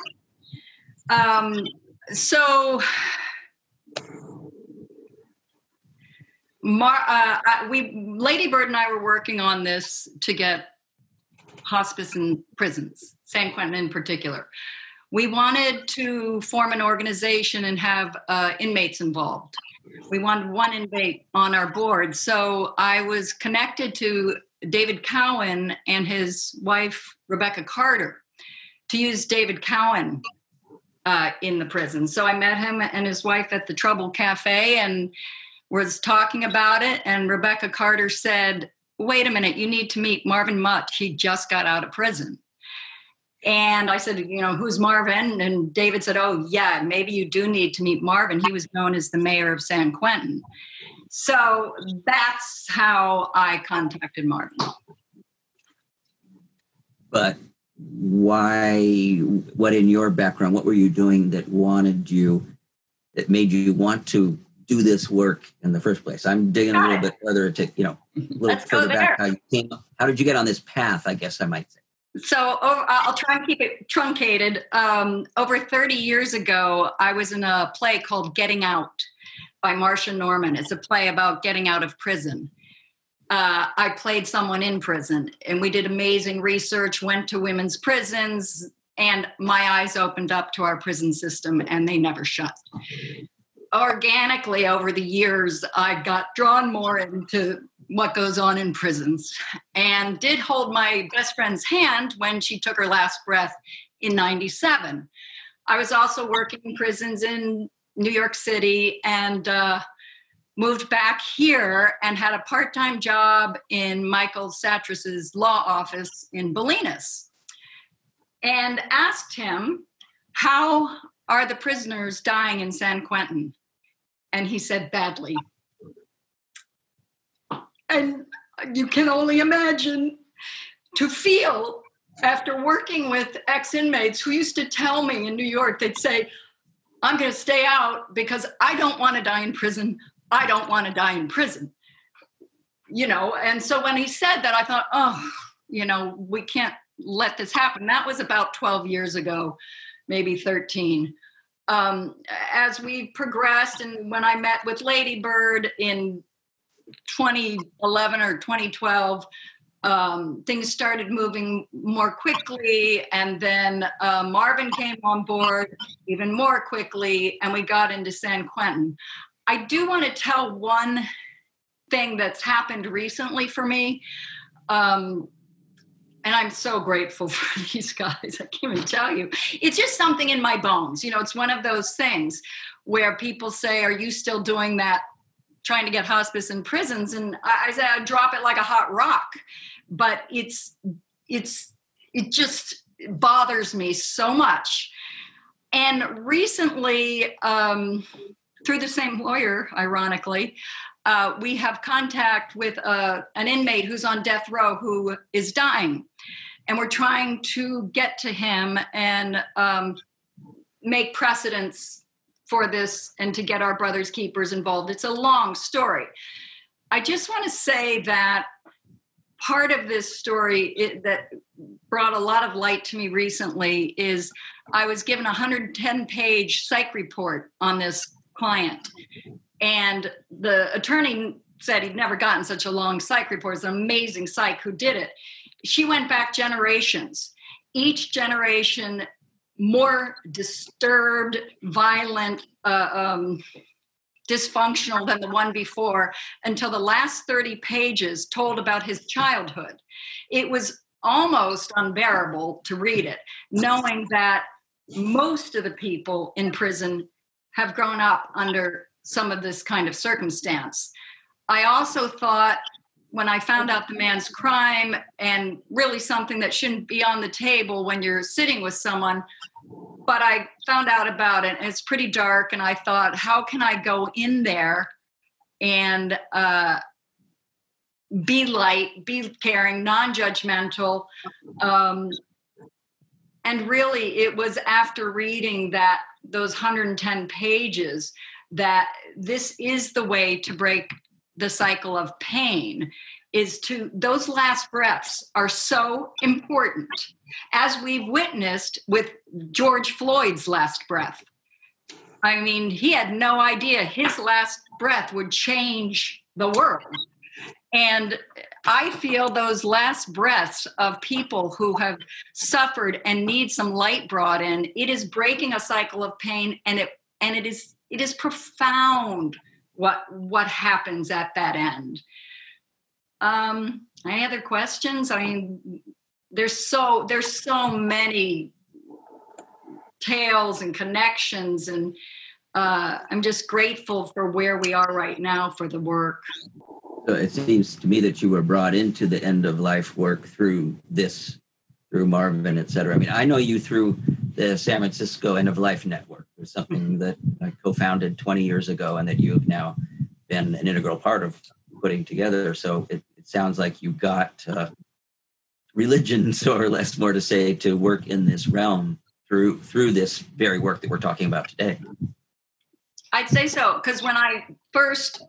So Ladybird and I were working on this to get hospice and prisons, San Quentin in particular. We wanted to form an organization and have inmates involved. We wanted one inmate on our board. So I was connected to David Cowan and his wife, Rebecca Carter, to use David Cowan in the prison. So I met him and his wife at the Trouble Cafe and was talking about it. And Rebecca Carter said, wait a minute, you need to meet Marvin Mutt. He just got out of prison. And I said, you know, who's Marvin? And David said, oh, yeah, maybe you do need to meet Marvin. He was known as the mayor of San Quentin. So that's how I contacted Marvin. But why, what in your background, what were you doing that wanted you, that made you want to do this work in the first place? I'm digging a little bit further to, you know, a little further back. How did you get on this path, I guess I might say? So I'll try and keep it truncated. Over 30 years ago, I was in a play called Getting Out by Marsha Norman. It's a play about getting out of prison. I played someone in prison, and we did amazing research, went to women's prisons, and my eyes opened up to our prison system, and they never shut. Organically, over the years, I got drawn more into what goes on in prisons, and did hold my best friend's hand when she took her last breath in 97. I was also working in prisons in New York City and moved back here and had a part-time job in Michael Satras's law office in Bolinas, and asked him, how are the prisoners dying in San Quentin? And he said, badly. And you can only imagine to feel after working with ex-inmates who used to tell me in New York, they'd say, I'm going to stay out because I don't want to die in prison. I don't want to die in prison. You know, and so when he said that, I thought, oh, you know, we can't let this happen. That was about 12 years ago, maybe 13. As we progressed, and when I met with Ladybird in 2011 or 2012, things started moving more quickly, and then Marvin came on board even more quickly, and we got into San Quentin. I do want to tell one thing that's happened recently for me, and I'm so grateful for these guys, I can't even tell you. It's just something in my bones, you know, it's one of those things where people say, are you still doing that, trying to get hospice in prisons? And I said, I drop it like a hot rock, but it just bothers me so much. And recently, through the same lawyer, ironically, we have contact with an inmate who's on death row who is dying. And we're trying to get to him and make precedents for this and to get our Brothers Keepers involved. It's a long story. I just want to say that part of this story that brought a lot of light to me recently is I was given a 110-page psych report on this client. And the attorney said he'd never gotten such a long psych report. It's an amazing psych who did it. She went back generations. Each generation more disturbed, violent, dysfunctional than the one before, until the last 30 pages told about his childhood. It was almost unbearable to read it, knowing that most of the people in prison have grown up under some of this kind of circumstance. I also thought, when I found out the man's crime, and really something that shouldn't be on the table when you're sitting with someone, but I found out about it, and it's pretty dark, and I thought, how can I go in there and be light, be caring, non-judgmental, and really it was after reading that, those 110 pages, that this is the way to break the cycle of pain, is to, those last breaths are so important, as we've witnessed with George Floyd's last breath. I mean, he had no idea his last breath would change the world. And I feel those last breaths of people who have suffered and need some light brought in, it is breaking a cycle of pain, and it is profound what happens at that end. Any other questions? I mean, there's so many tales and connections, and I'm just grateful for where we are right now for the work. So it seems to me that you were brought into the end of life work through this, through Marvin, et cetera. I mean, I know you through the San Francisco End of Life Network, or something that I co-founded 20 years ago and that you have now been an integral part of putting together. So it sounds like you got religion, so or less, more to say, to work in this realm through this very work that we're talking about today. I'd say so, because when I first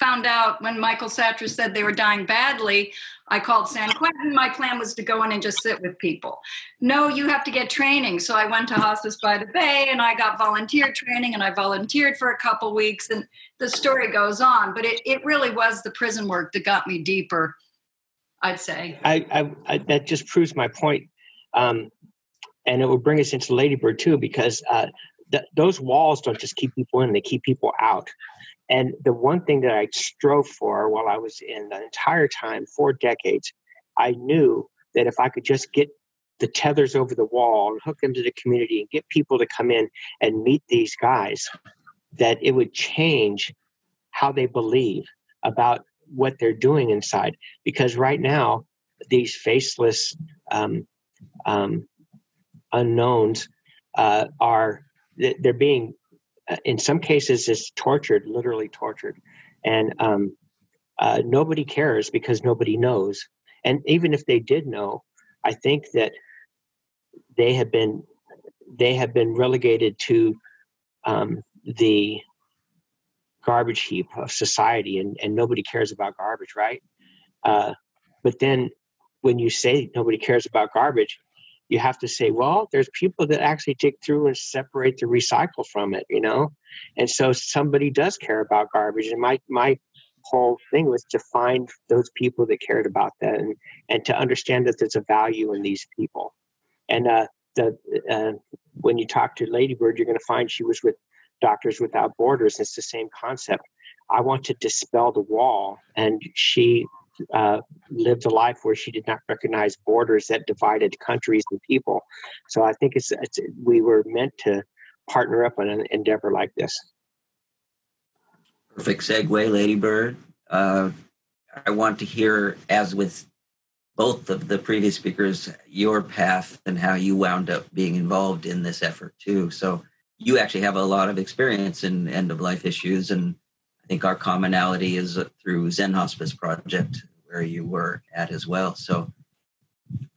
found out, when Michael Satra said they were dying badly, I called San Quentin. My plan was to go in and just sit with people. No, you have to get training. So I went to Hospice by the Bay and I got volunteer training, and I volunteered for a couple weeks, and the story goes on. But it really was the prison work that got me deeper, I'd say. I that just proves my point. And it will bring us into Ladybird too, because those walls don't just keep people in, they keep people out. And the one thing that I strove for while I was in the entire time, 4 decades, I knew that if I could just get the tethers over the wall and hook them to the community and get people to come in and meet these guys, that it would change how they believe about what they're doing inside. Because right now, these faceless unknowns they're being, in some cases, is tortured, literally tortured. And nobody cares because nobody knows. And even if they did know, I think that they have been relegated to the garbage heap of society, and nobody cares about garbage, right? But then when you say nobody cares about garbage, you have to say, well, there's people that actually dig through and separate the recycle from it, you know? And so somebody does care about garbage. And my whole thing was to find those people that cared about that, and to understand that there's a value in these people. And when you talk to Ladybird, you're going to find she was with Doctors Without Borders. And it's the same concept. I want to dispel the wall. And she lived a life where she did not recognize borders that divided countries and people. So I think we were meant to partner up on an endeavor like this. Perfect segue, Ladybird. I want to hear, as with both of the previous speakers, your path and how you wound up being involved in this effort too. So you actually have a lot of experience in end-of-life issues, and I think our commonality is through Zen Hospice Project, where you were at as well. So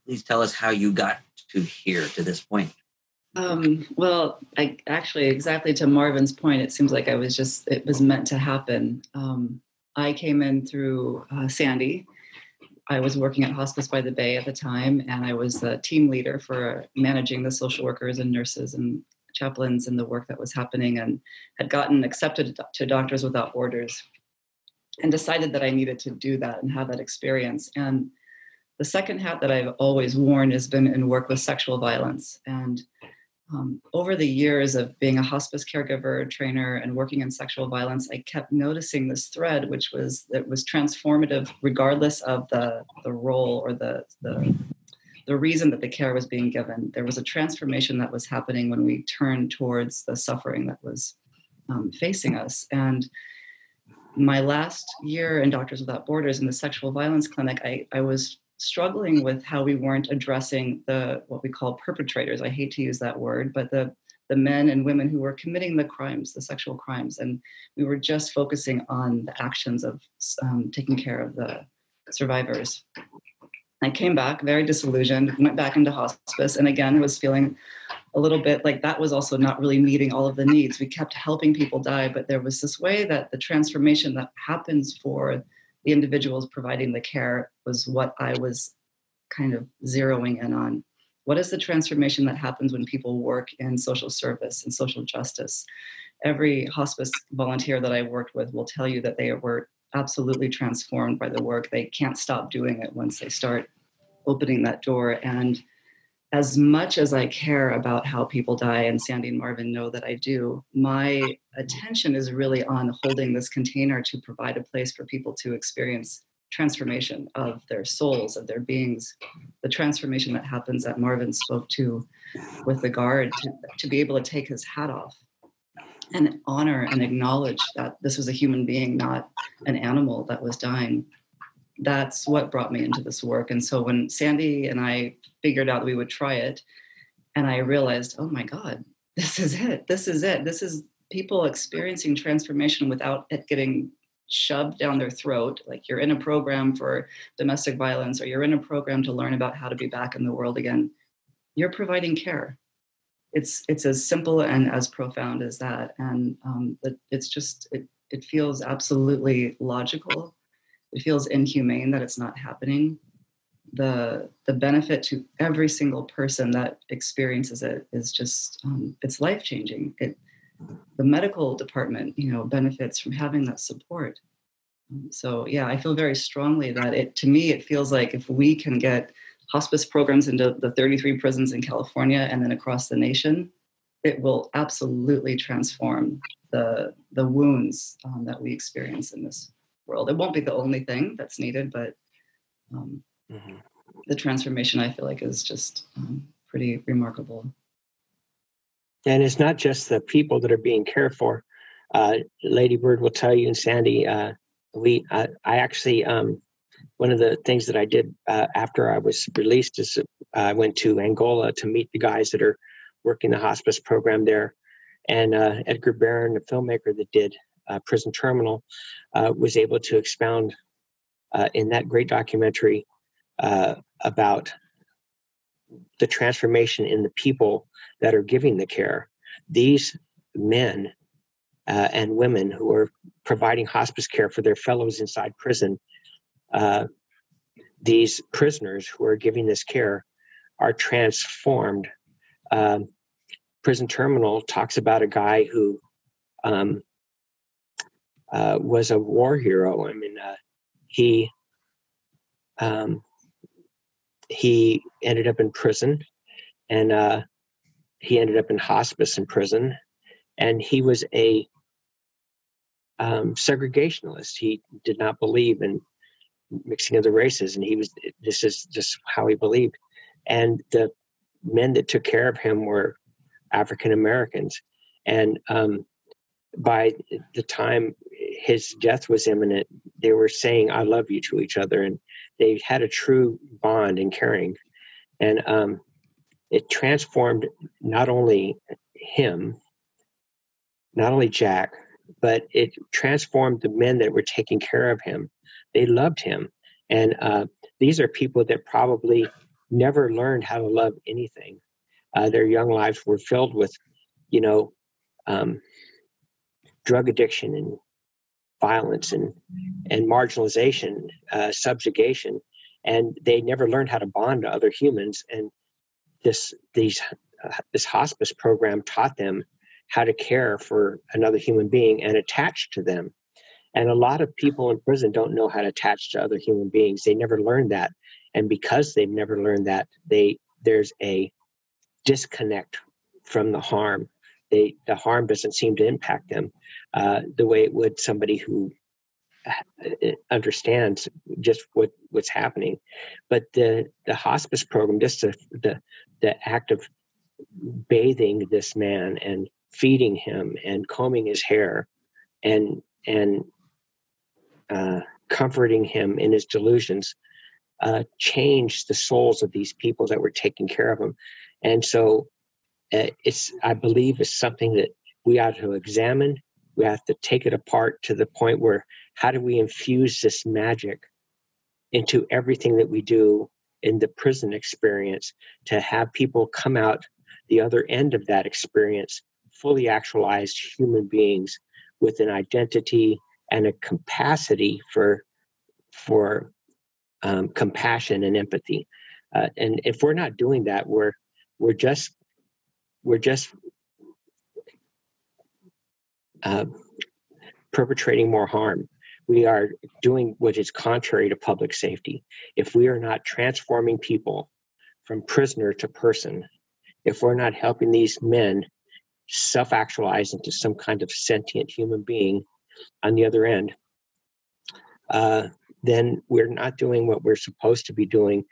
please tell us how you got to here, to this point. Well, exactly to Marvin's point, it seems like it was meant to happen. I came in through Sandy. I was working at Hospice by the Bay at the time, and I was the team leader for managing the social workers and nurses and chaplains and the work that was happening, and had gotten accepted to Doctors Without Borders and decided that I needed to do that and have that experience. And the second hat that I've always worn has been in work with sexual violence. And over the years of being a hospice caregiver, trainer, and working in sexual violence, I kept noticing this thread, which was that was transformative regardless of the role or the reason that the care was being given. There was a transformation that was happening when we turned towards the suffering that was facing us. And my last year in Doctors Without Borders in the sexual violence clinic, I was struggling with how we weren't addressing what we call perpetrators. I hate to use that word, but the men and women who were committing the crimes, the sexual crimes. And we were just focusing on the actions of taking care of the survivors. I came back very disillusioned, went back into hospice, and again was feeling a little bit like that was also not really meeting all of the needs. We kept helping people die, but there was this way that the transformation that happens for the individuals providing the care was what I was kind of zeroing in on. What is the transformation that happens when people work in social service and social justice? Every hospice volunteer that I worked with will tell you that they were absolutely transformed by the work. They can't stop doing it once they start opening that door. And as much as I care about how people die, and Sandy and Marvin know that I do, my attention is really on holding this container to provide a place for people to experience transformation of their souls, of their beings, the transformation that happens that Marvin spoke to with the guard, to be able to take his hat off and honor and acknowledge that this was a human being, not an animal that was dying. that's what brought me into this work. And so when Sandy and I figured out that we would try it, and I realized, oh my God, this is it. This is it. This is people experiencing transformation without it getting shoved down their throat. Like, you're in a program for domestic violence, or you're in a program to learn about how to be back in the world again. You're providing care. It's as simple and as profound as that. And it feels absolutely logical. It feels inhumane that it's not happening. The benefit to every single person that experiences it is just, it's life-changing. The medical department, benefits from having that support. So yeah, I feel very strongly that to me, it feels like if we can get hospice programs into the 33 prisons in California and then across the nation, it will absolutely transform the wounds that we experience in this world. It won't be the only thing that's needed, but the transformation, I feel like, is just pretty remarkable. And it's not just the people that are being cared for. Lady Bird will tell you, and Sandy, I actually, one of the things that I did after I was released is I went to Angola to meet the guys that are working the hospice program there. And Edgar Baron, the filmmaker that did Prison Terminal, was able to expound in that great documentary about the transformation in the people that are giving the care. These men and women who are providing hospice care for their fellows inside prison, these prisoners who are giving this care are transformed. Prison Terminal talks about a guy who was a war hero. I mean, he ended up in prison, and he ended up in hospice in prison, and he was a segregationalist. He did not believe in mixing of the races, and this is just how he believed. And the men that took care of him were African Americans. And by the time his death was imminent, they were saying, "I love you" to each other. And they had a true bond in caring. And it transformed not only him, not only Jack, but it transformed the men that were taking care of him. They loved him. And these are people that probably never learned how to love anything. Their young lives were filled with, drug addiction and violence and marginalization, subjugation, and they never learned how to bond to other humans. And this hospice program taught them how to care for another human being and attach to them. And a lot of people in prison don't know how to attach to other human beings. They never learned that. And because they've never learned that, there's a disconnect from the harm. The harm doesn't seem to impact them the way it would somebody who understands just what's happening. But the hospice program, just the act of bathing this man and feeding him and combing his hair and comforting him in his delusions, changed the souls of these people that were taking care of him. And so I believe it's something that we ought to examine. We have to take it apart to the point where, how do we infuse this magic into everything that we do in the prison experience to have people come out the other end of that experience fully actualized human beings with an identity and a capacity for compassion and empathy. And if we're not doing that, we're just perpetrating more harm. We are doing what is contrary to public safety. If we are not transforming people from prisoner to person, if we're not helping these men self-actualize into some kind of sentient human being on the other end, then we're not doing what we're supposed to be doing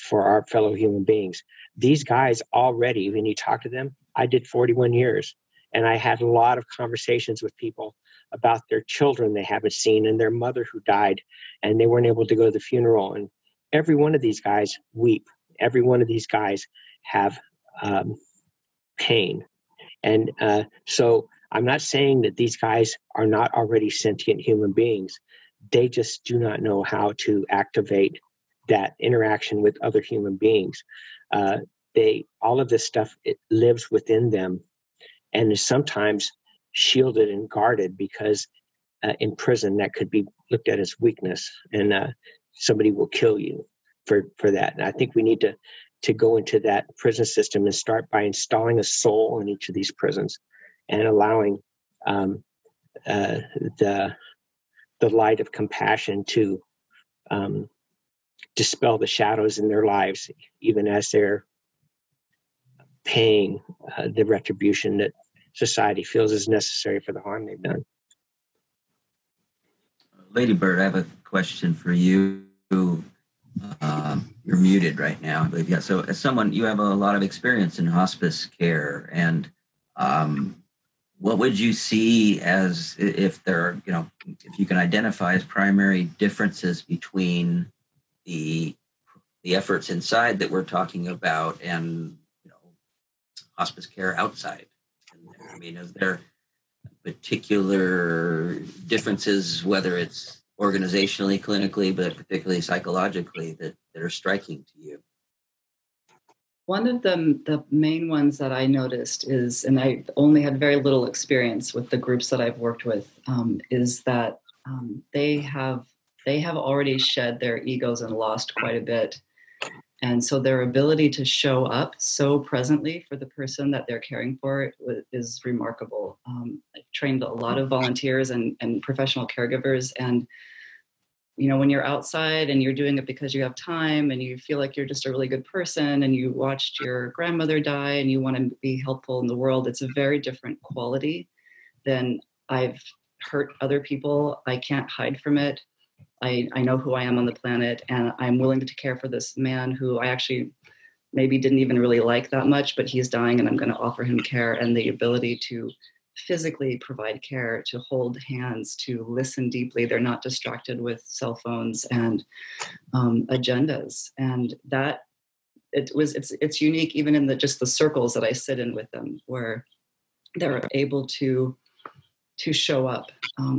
for our fellow human beings. These guys already, when you talk to them, I did 41 years. And I had a lot of conversations with people about their children they haven't seen and their mother who died, and they weren't able to go to the funeral. And every one of these guys weep. Every one of these guys have pain. And so I'm not saying that these guys are not already sentient human beings. They just do not know how to activate that interaction with other human beings. All of this stuff, it lives within them and is sometimes shielded and guarded because in prison that could be looked at as weakness, and somebody will kill you for that. And I think we need to go into that prison system and start by installing a soul in each of these prisons and allowing the light of compassion to dispel the shadows in their lives, even as they're paying the retribution that society feels is necessary for the harm they've done. Ladybird, I have a question for you. You're muted right now, I believe. Yeah. So as someone, you have a lot of experience in hospice care, and what would you see as, if there are, you know, if you can identify as primary differences between the efforts inside that we're talking about and, you know, hospice care outside? I mean, is there particular differences, whether it's organizationally, clinically, but particularly psychologically, that are striking to you? One of the main ones that I noticed is, and I only had very little experience with the groups that I've worked with, is that they have already shed their egos and lost quite a bit. And so their ability to show up so presently for the person that they're caring for is remarkable. I've trained a lot of volunteers and professional caregivers, and, you know, when you're outside and you're doing it because you have time and you feel like you're just a really good person and you watched your grandmother die and you want to be helpful in the world, it's a very different quality than I've hurt other people. I can't hide from it. I know who I am on the planet, and I'm willing to care for this man who I actually maybe didn't even really like that much, but he's dying and I'm going to offer him care. And the ability to physically provide care, to hold hands, to listen deeply. They're not distracted with cell phones and agendas. And that it's unique, even in just the circles that I sit in with them, where they're able to show up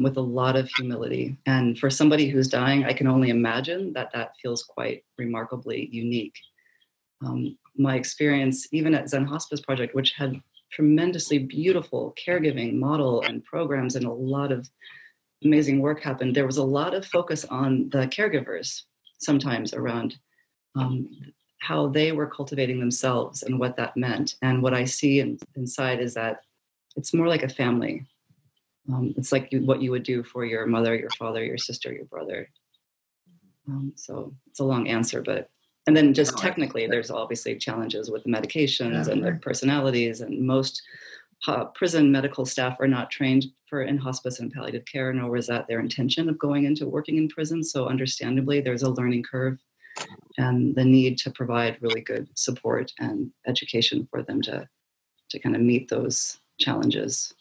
with a lot of humility. And for somebody who's dying, I can only imagine that feels quite remarkably unique. My experience, even at Zen Hospice Project, which had tremendously beautiful caregiving model and programs and a lot of amazing work happened, there was a lot of focus on the caregivers sometimes around how they were cultivating themselves and what that meant. And what I see inside is that it's more like a family. It's like what you would do for your mother, your father, your sister, your brother. So it's a long answer, but, and then just technically, there's obviously challenges with the medications and their personalities, and most prison medical staff are not trained in hospice and palliative care, nor is that their intention of going into working in prison. So understandably, there's a learning curve and the need to provide really good support and education for them to kind of meet those challenges.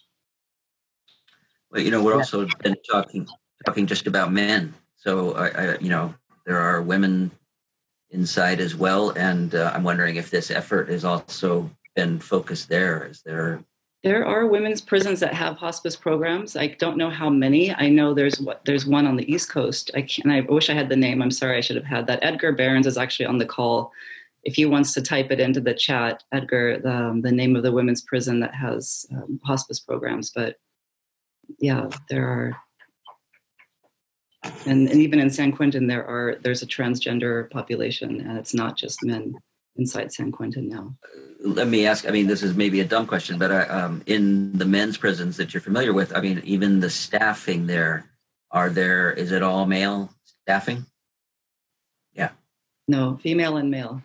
Well, you know, we're also been talking just about men. So, you know, there are women inside as well, and I'm wondering if this effort has also been focused there. There are women's prisons that have hospice programs. I don't know how many. I know there's one on the East Coast. I wish I had the name. I'm sorry, I should have had that. Edgar Baron is actually on the call. If he wants to type it into the chat, Edgar, the name of the women's prison that has hospice programs, but. Yeah, there are, and even in San Quentin, there's a transgender population, and it's not just men inside San Quentin now. Let me ask, I mean, this is maybe a dumb question, but in the men's prisons that you're familiar with, I mean, even the staffing there, is it all male staffing? Yeah. No, female and male.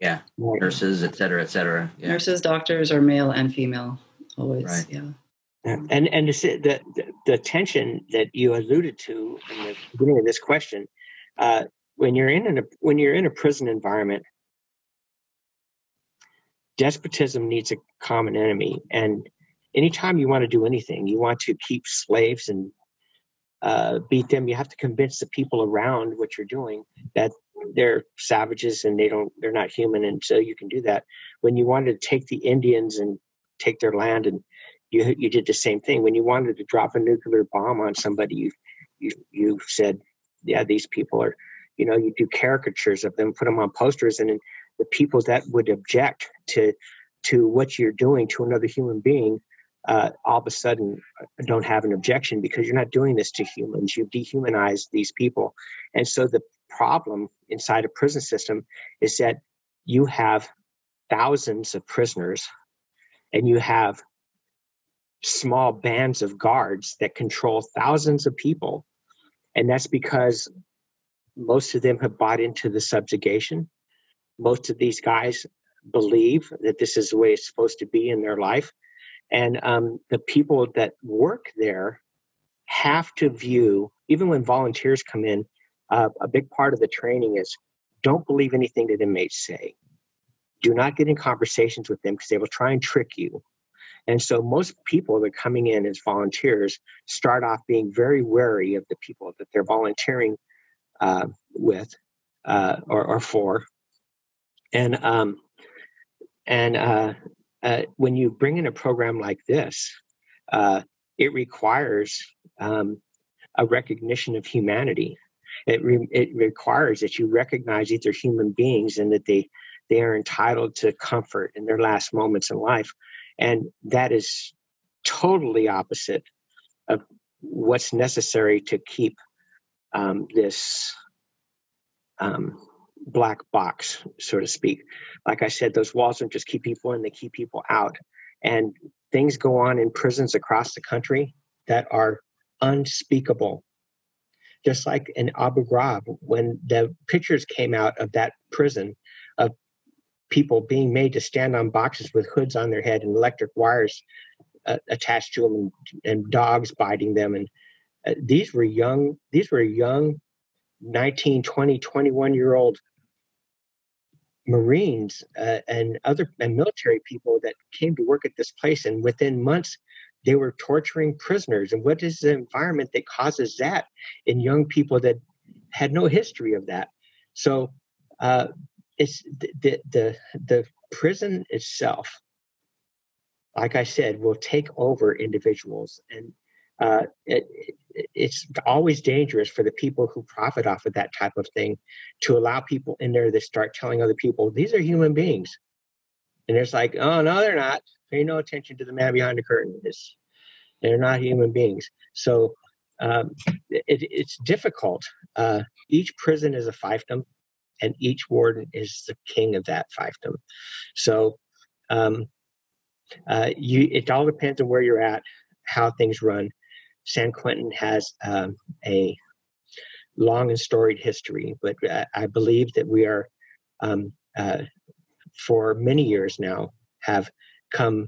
Yeah, nurses, et cetera, et cetera. Yeah. Nurses, doctors are male and female, always, right. Yeah. And the tension that you alluded to in the beginning of this question, when you're in a prison environment, despotism needs a common enemy, and anytime you want to do anything, you want to keep slaves and beat them, you have to convince the people around what you're doing that they're savages and they're not human. And so you can do that. When you wanted to take the Indians and take their land, and you did the same thing. When you wanted to drop a nuclear bomb on somebody, you said, yeah, these people are, you do caricatures of them, put them on posters, and then the people that would object to what you're doing to another human being, all of a sudden don't have an objection, because you're not doing this to humans. You've dehumanized these people. And so the problem inside a prison system is that you have thousands of prisoners and you have small bands of guards that control thousands of people. And that's because most of them have bought into the subjugation. Most of these guys believe that this is the way it's supposed to be in their life. And the people that work there have to view, even when volunteers come in, a big part of the training is don't believe anything that inmates say. Do not get in conversations with them because they will try and trick you. And so most people that are coming in as volunteers start off being very wary of the people that they're volunteering with or for. And when you bring in a program like this, it requires a recognition of humanity. It requires that you recognize that they're human beings and that they are entitled to comfort in their last moments in life. And that is totally opposite of what's necessary to keep this black box, so to speak. Like I said, those walls don't just keep people in, they keep people out. And things go on in prisons across the country that are unspeakable. Just like in Abu Ghraib, when the pictures came out of that prison of people being made to stand on boxes with hoods on their head and electric wires attached to them and dogs biting them. And these were young 19, 20, 21-year-old Marines and military people that came to work at this place. And within months, they were torturing prisoners. And what is the environment that causes that in young people that had no history of that? So it's the prison itself, like I said, will take over individuals. And it's always dangerous for the people who profit off of that type of thing to allow people in there that start telling other people, these are human beings. And it's like, oh, no, they're not. Pay no attention to the man behind the curtain. They're not human beings. So it's difficult. Each prison is a fiefdom, and each warden is the king of that fiefdom. So it all depends on where you're at, how things run. San Quentin has a long and storied history, but I believe that we are, for many years now, have come.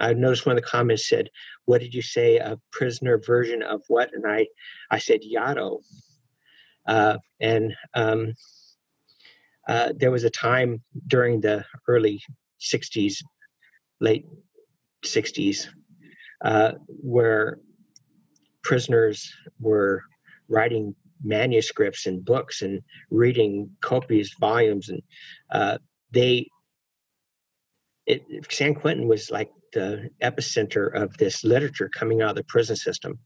I noticed one of the comments said, what did you say, a prisoner version of what? And I said, Yaddo. There was a time during the early 60s, late 60s, where prisoners were writing manuscripts and books and reading copious volumes. And San Quentin was like the epicenter of this literature coming out of the prison system.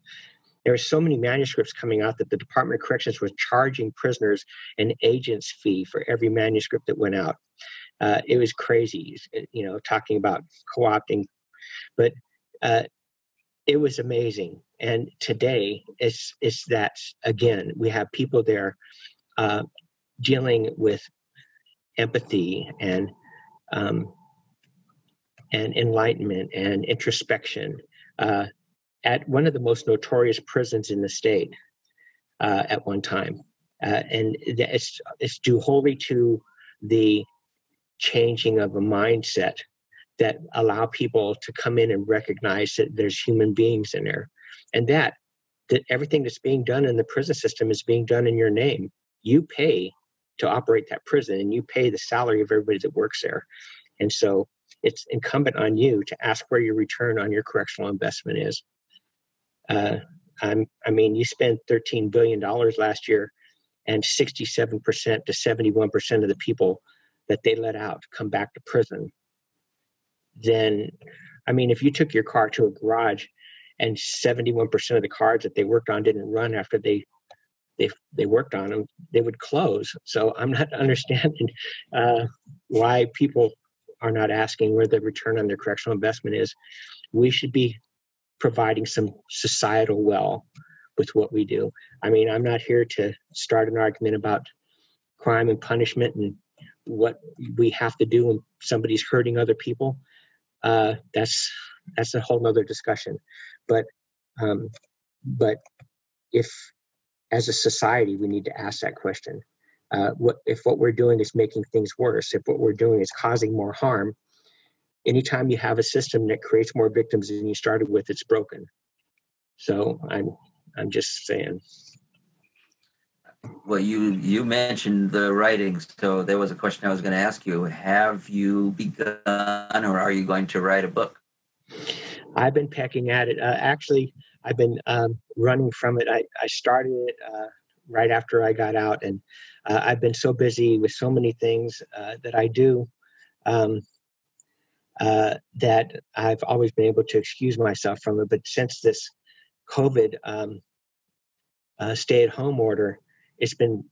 There were so many manuscripts coming out that the Department of Corrections was charging prisoners an agent's fee for every manuscript that went out. It was crazy, talking about co-opting. But it was amazing. And today, it's that, again, we have people there dealing with empathy and enlightenment and introspection at one of the most notorious prisons in the state at one time. And it's due wholly to the changing of a mindset that allow people to come in and recognize that there's human beings in there. And that everything that's being done in the prison system is being done in your name. You pay to operate that prison, and you pay the salary of everybody that works there. And so it's incumbent on you to ask where your return on your correctional investment is. You spent $13 billion last year, and 67% to 71% of the people that they let out come back to prison. Then, if you took your car to a garage and 71% of the cars that they worked on didn't run after they worked on them, they would close. So I'm not understanding why people are not asking where the return on their correctional investment is. We should be providing some societal well with what we do. I'm not here to start an argument about crime and punishment and what we have to do when somebody's hurting other people. That's a whole nother discussion. But if, as a society, we need to ask that question. If what we're doing is making things worse, if what we're doing is causing more harm, anytime you have a system that creates more victims than you started with, it's broken. So I'm just saying. Well, you mentioned the writing, so there was a question I was going to ask you. Have you begun, or are you going to write a book? I've been pecking at it. Actually, I've been running from it. I started it right after I got out, and I've been so busy with so many things that I do that I've always been able to excuse myself from it. But since this COVID stay-at-home order, it's been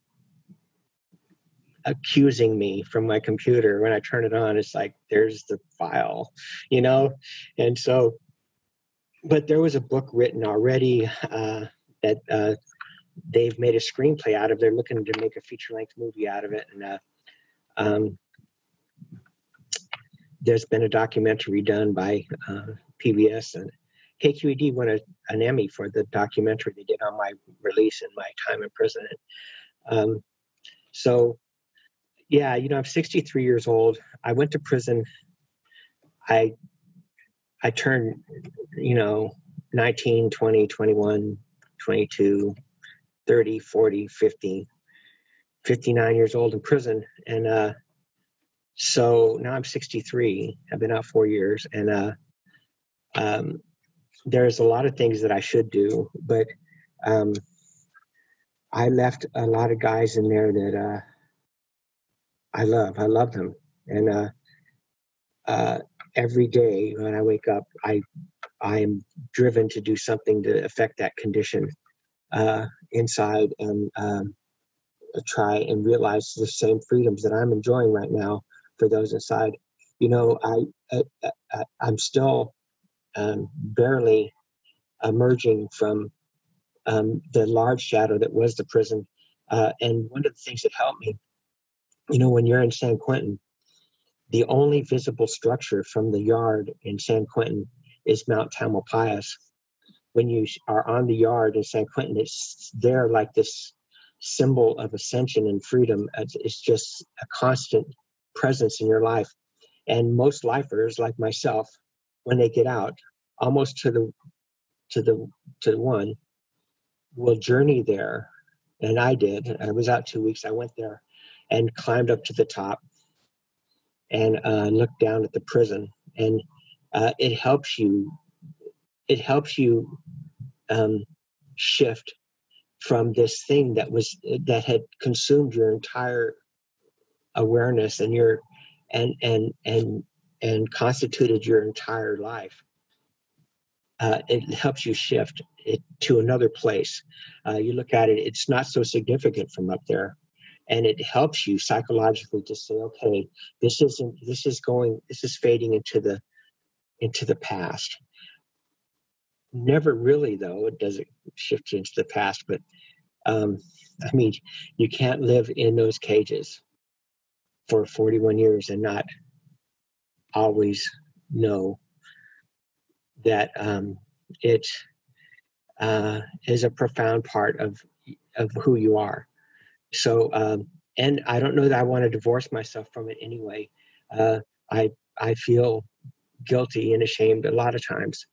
accusing me from my computer. When I turn it on, it's like, there's the file, And so, but there was a book written already that they've made a screenplay out of. They're looking to make a feature-length movie out of it. And there's been a documentary done by PBS, and KQED won an Emmy for the documentary they did on my release and my time in prison. I'm 63 years old. I went to prison. I turned, 19, 20, 21, 22, 30, 40, 50, 59 years old in prison. And so now I'm 63. I've been out 4 years. And there's a lot of things that I should do, but I left a lot of guys in there that I love. I love them. And every day when I wake up, I am driven to do something to affect that condition inside and try and realize the same freedoms that I'm enjoying right now for those inside. I'm still... barely emerging from the large shadow that was the prison. And one of the things that helped me, when you're in San Quentin, the only visible structure from the yard in San Quentin is Mount Tamalpais. When you are on the yard in San Quentin, it's there like this symbol of ascension and freedom. It's just a constant presence in your life. And most lifers, like myself, when they get out, almost to the one, will journey there. And I did. I was out 2 weeks. I went there and climbed up to the top and looked down at the prison. And it helps you. It helps you shift from this thing that had consumed your entire awareness and your and constituted your entire life. It helps you shift it to another place. You look at it, it's not so significant from up there. And it helps you psychologically to say, okay, this is fading into the past. Never really, though, it doesn't shift into the past, but you can't live in those cages for 41 years and not always know that it is a profound part of who you are. So, and I don't know that I want to divorce myself from it anyway. I feel guilty and ashamed a lot of times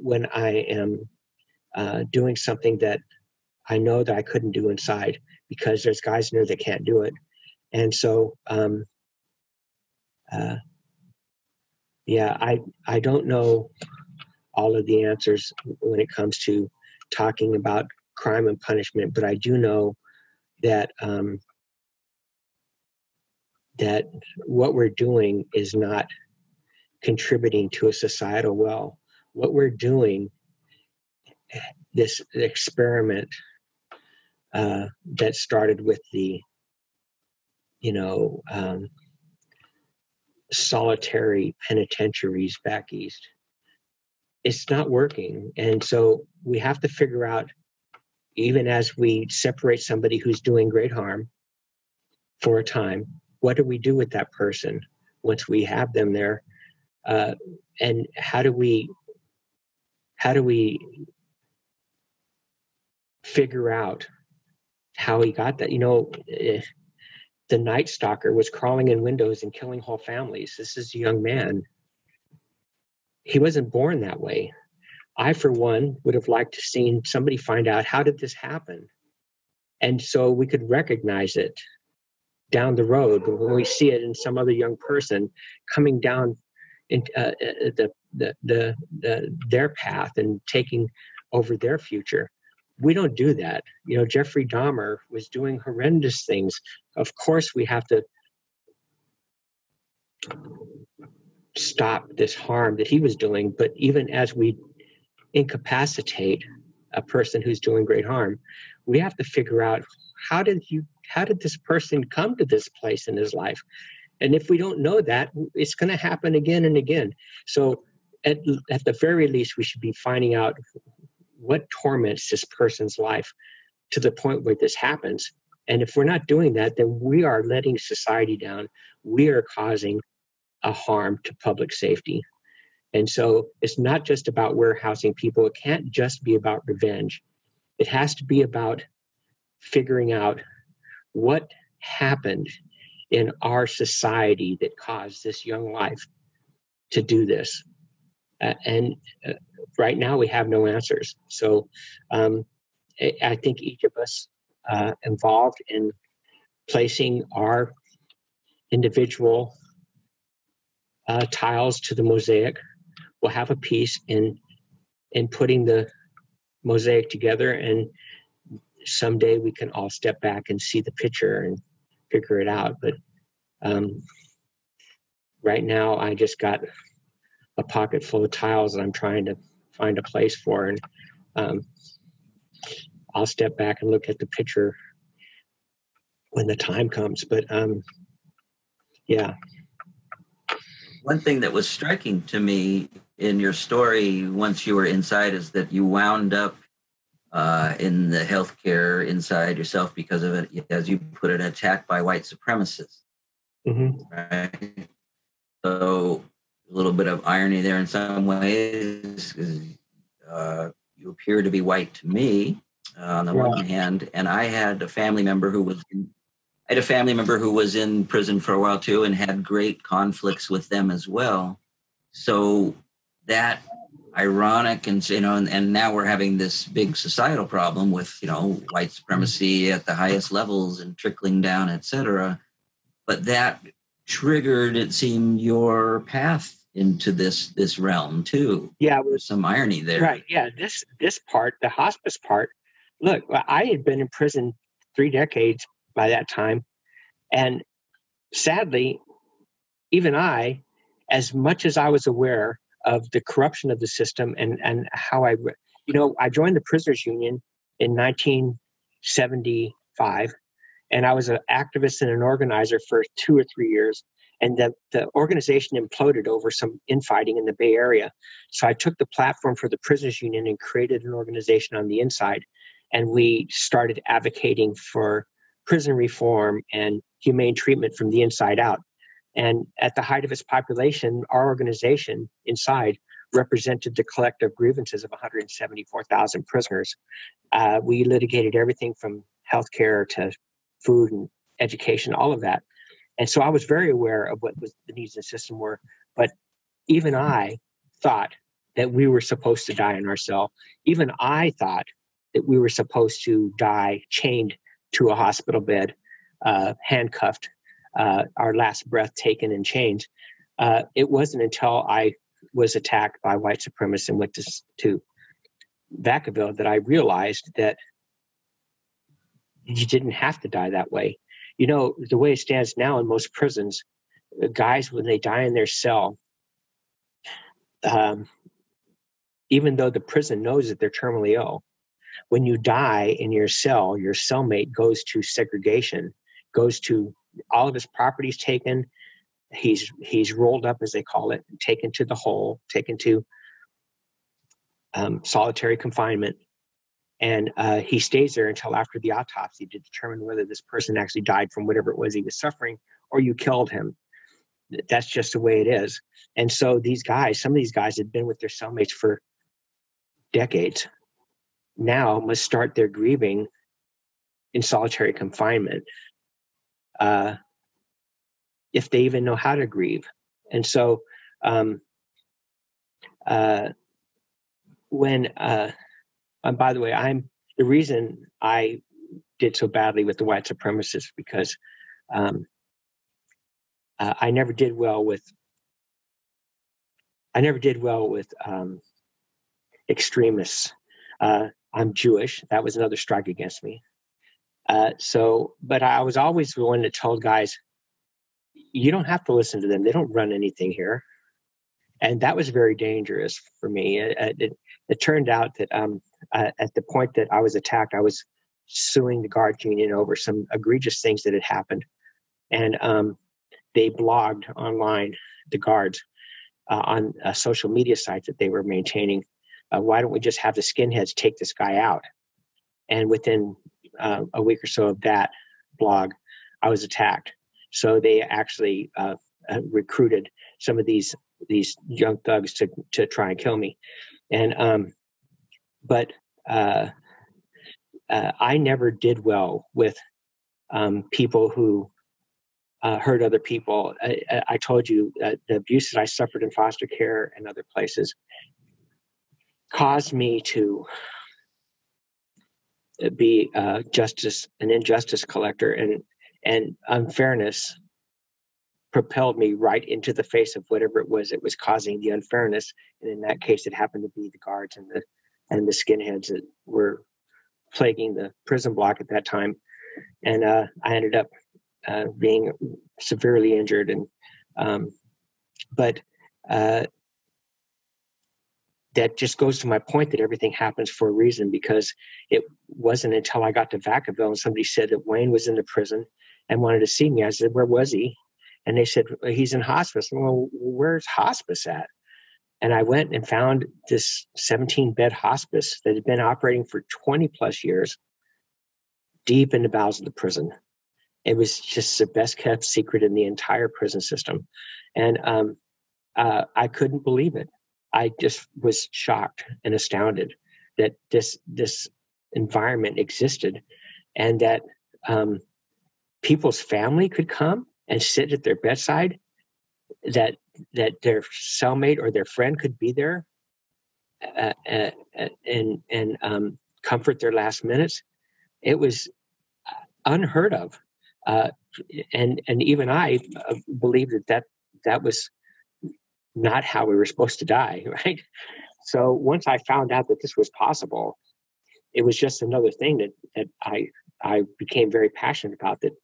when I am doing something that I know that I couldn't do inside, because there's guys in there that can't do it. And so I don't know all of the answers when it comes to talking about crime and punishment, but I do know that that what we're doing is not contributing to a societal well. What we're doing, this experiment that started with the, solitary penitentiaries back east, it's not working. And so we have to figure out, even as we separate somebody who's doing great harm for a time, what do we do with that person once we have them there? And how do we figure out how he got that? The Night Stalker was crawling in windows and killing whole families. This is a young man. He wasn't born that way. I, for one, would have liked to seen somebody find out, how did this happen? And so we could recognize it down the road when we see it in some other young person coming down in, their path and taking over their future. We don't do that. Jeffrey Dahmer was doing horrendous things. Of course, we have to stop this harm that he was doing. But even as we incapacitate a person who's doing great harm, we have to figure out, how did this person come to this place in his life? And if we don't know that, it's going to happen again and again. So at the very least, we should be finding out what torments this person's life to the point where this happens. And if we're not doing that, then we are letting society down. We are causing a harm to public safety. And so it's not just about warehousing people. It can't just be about revenge. It has to be about figuring out what happened in our society that caused this young life to do this. And right now we have no answers. So I think each of us involved in placing our individual tiles to the mosaic will have a piece in putting the mosaic together. And someday we can all step back and see the picture and figure it out. But right now I just got a pocket full of tiles that I'm trying to find a place for. And I'll step back and look at the picture when the time comes. But yeah. One thing that was striking to me in your story once you were inside is that you wound up in the healthcare inside yourself because of it, as you put it, an attack by white supremacists. Mm-hmm. Right? So, a little bit of irony there in some ways, because you appear to be white to me on the one hand, and I had a family member who was in prison for a while too, and had great conflicts with them as well. So that ironic, and and now we're having this big societal problem with white supremacy at the highest levels and trickling down, etc. But that triggered, it seemed, your path into this realm too. Yeah, there's some irony there, right? Yeah, this part, the hospice part. Look, I had been in prison 3 decades by that time, and sadly, even I, as much as I was aware of the corruption of the system and how I joined the Prisoners Union in 1975. And I was an activist and an organizer for 2 or 3 years. And the organization imploded over some infighting in the Bay Area. So I took the platform for the Prisoners Union and created an organization on the inside. And we started advocating for prison reform and humane treatment from the inside out. And at the height of its population, our organization inside represented the collective grievances of 174,000 prisoners. We litigated everything from healthcare to food and education, all of that. And so I was very aware of what was the needs of the system were, but even I thought that we were supposed to die in our cell. Even I thought that we were supposed to die chained to a hospital bed, handcuffed, our last breath taken in chains. It wasn't until I was attacked by white supremacists and went to Vacaville that I realized that you didn't have to die that way. You know, the way it stands now in most prisons, guys, when they die in their cell, even though the prison knows that they're terminally ill, when you die in your cell, your cellmate goes to segregation, goes to all of his properties taken. He's rolled up, as they call it, taken to the hole, taken to solitary confinement. And he stays there until after the autopsy to determine whether this person actually died from whatever it was he was suffering, or you killed him. That's just the way it is. And so these guys, some of these guys had been with their cellmates for decades, now must start their grieving in solitary confinement, if they even know how to grieve. And so and by the way, the reason I did so badly with the white supremacists because I never did well with extremists. I'm Jewish. That was another strike against me. But I was always the one that told guys, you don't have to listen to them. They don't run anything here. And that was very dangerous for me. It turned out that at the point that I was attacked, I was suing the guards union over some egregious things that had happened. And they blogged online, the guards, on a social media site that they were maintaining. Why don't we just have the skinheads take this guy out? And within a week or so of that blog, I was attacked. So they actually recruited some of these young thugs to try and kill me. And I never did well with people who hurt other people. I told you the abuse that I suffered in foster care and other places caused me to be an injustice collector, and unfairness propelled me right into the face of whatever it was causing the unfairness. And in that case, it happened to be the guards and the skinheads that were plaguing the prison block at that time. And I ended up being severely injured. And that just goes to my point that everything happens for a reason, because it wasn't until I got to Vacaville and somebody said that Wayne was in the prison and wanted to see me. I said, where was he? And they said, he's in hospice. Well, where's hospice at? And I went and found this 17-bed hospice that had been operating for 20 plus years deep in the bowels of the prison. It was just the best kept secret in the entire prison system. And I couldn't believe it. I just was shocked and astounded that this environment existed, and that people's family could come and sit at their bedside, that their cellmate or their friend could be there and comfort their last minutes. It was unheard of, and even I believed that was not how we were supposed to die, right? So once I found out that this was possible, it was just another thing that I became very passionate about. That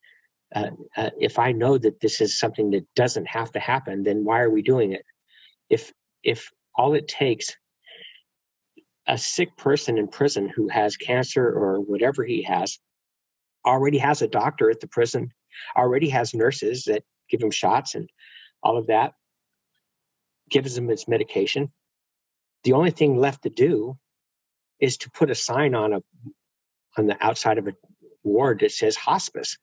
if I know that this is something that doesn't have to happen, then why are we doing it? If all it takes a sick person in prison who has cancer or whatever he has, already has a doctor at the prison, already has nurses that give him shots and all of that, gives him his medication. The only thing left to do is to put a sign on the outside of a ward that says hospice,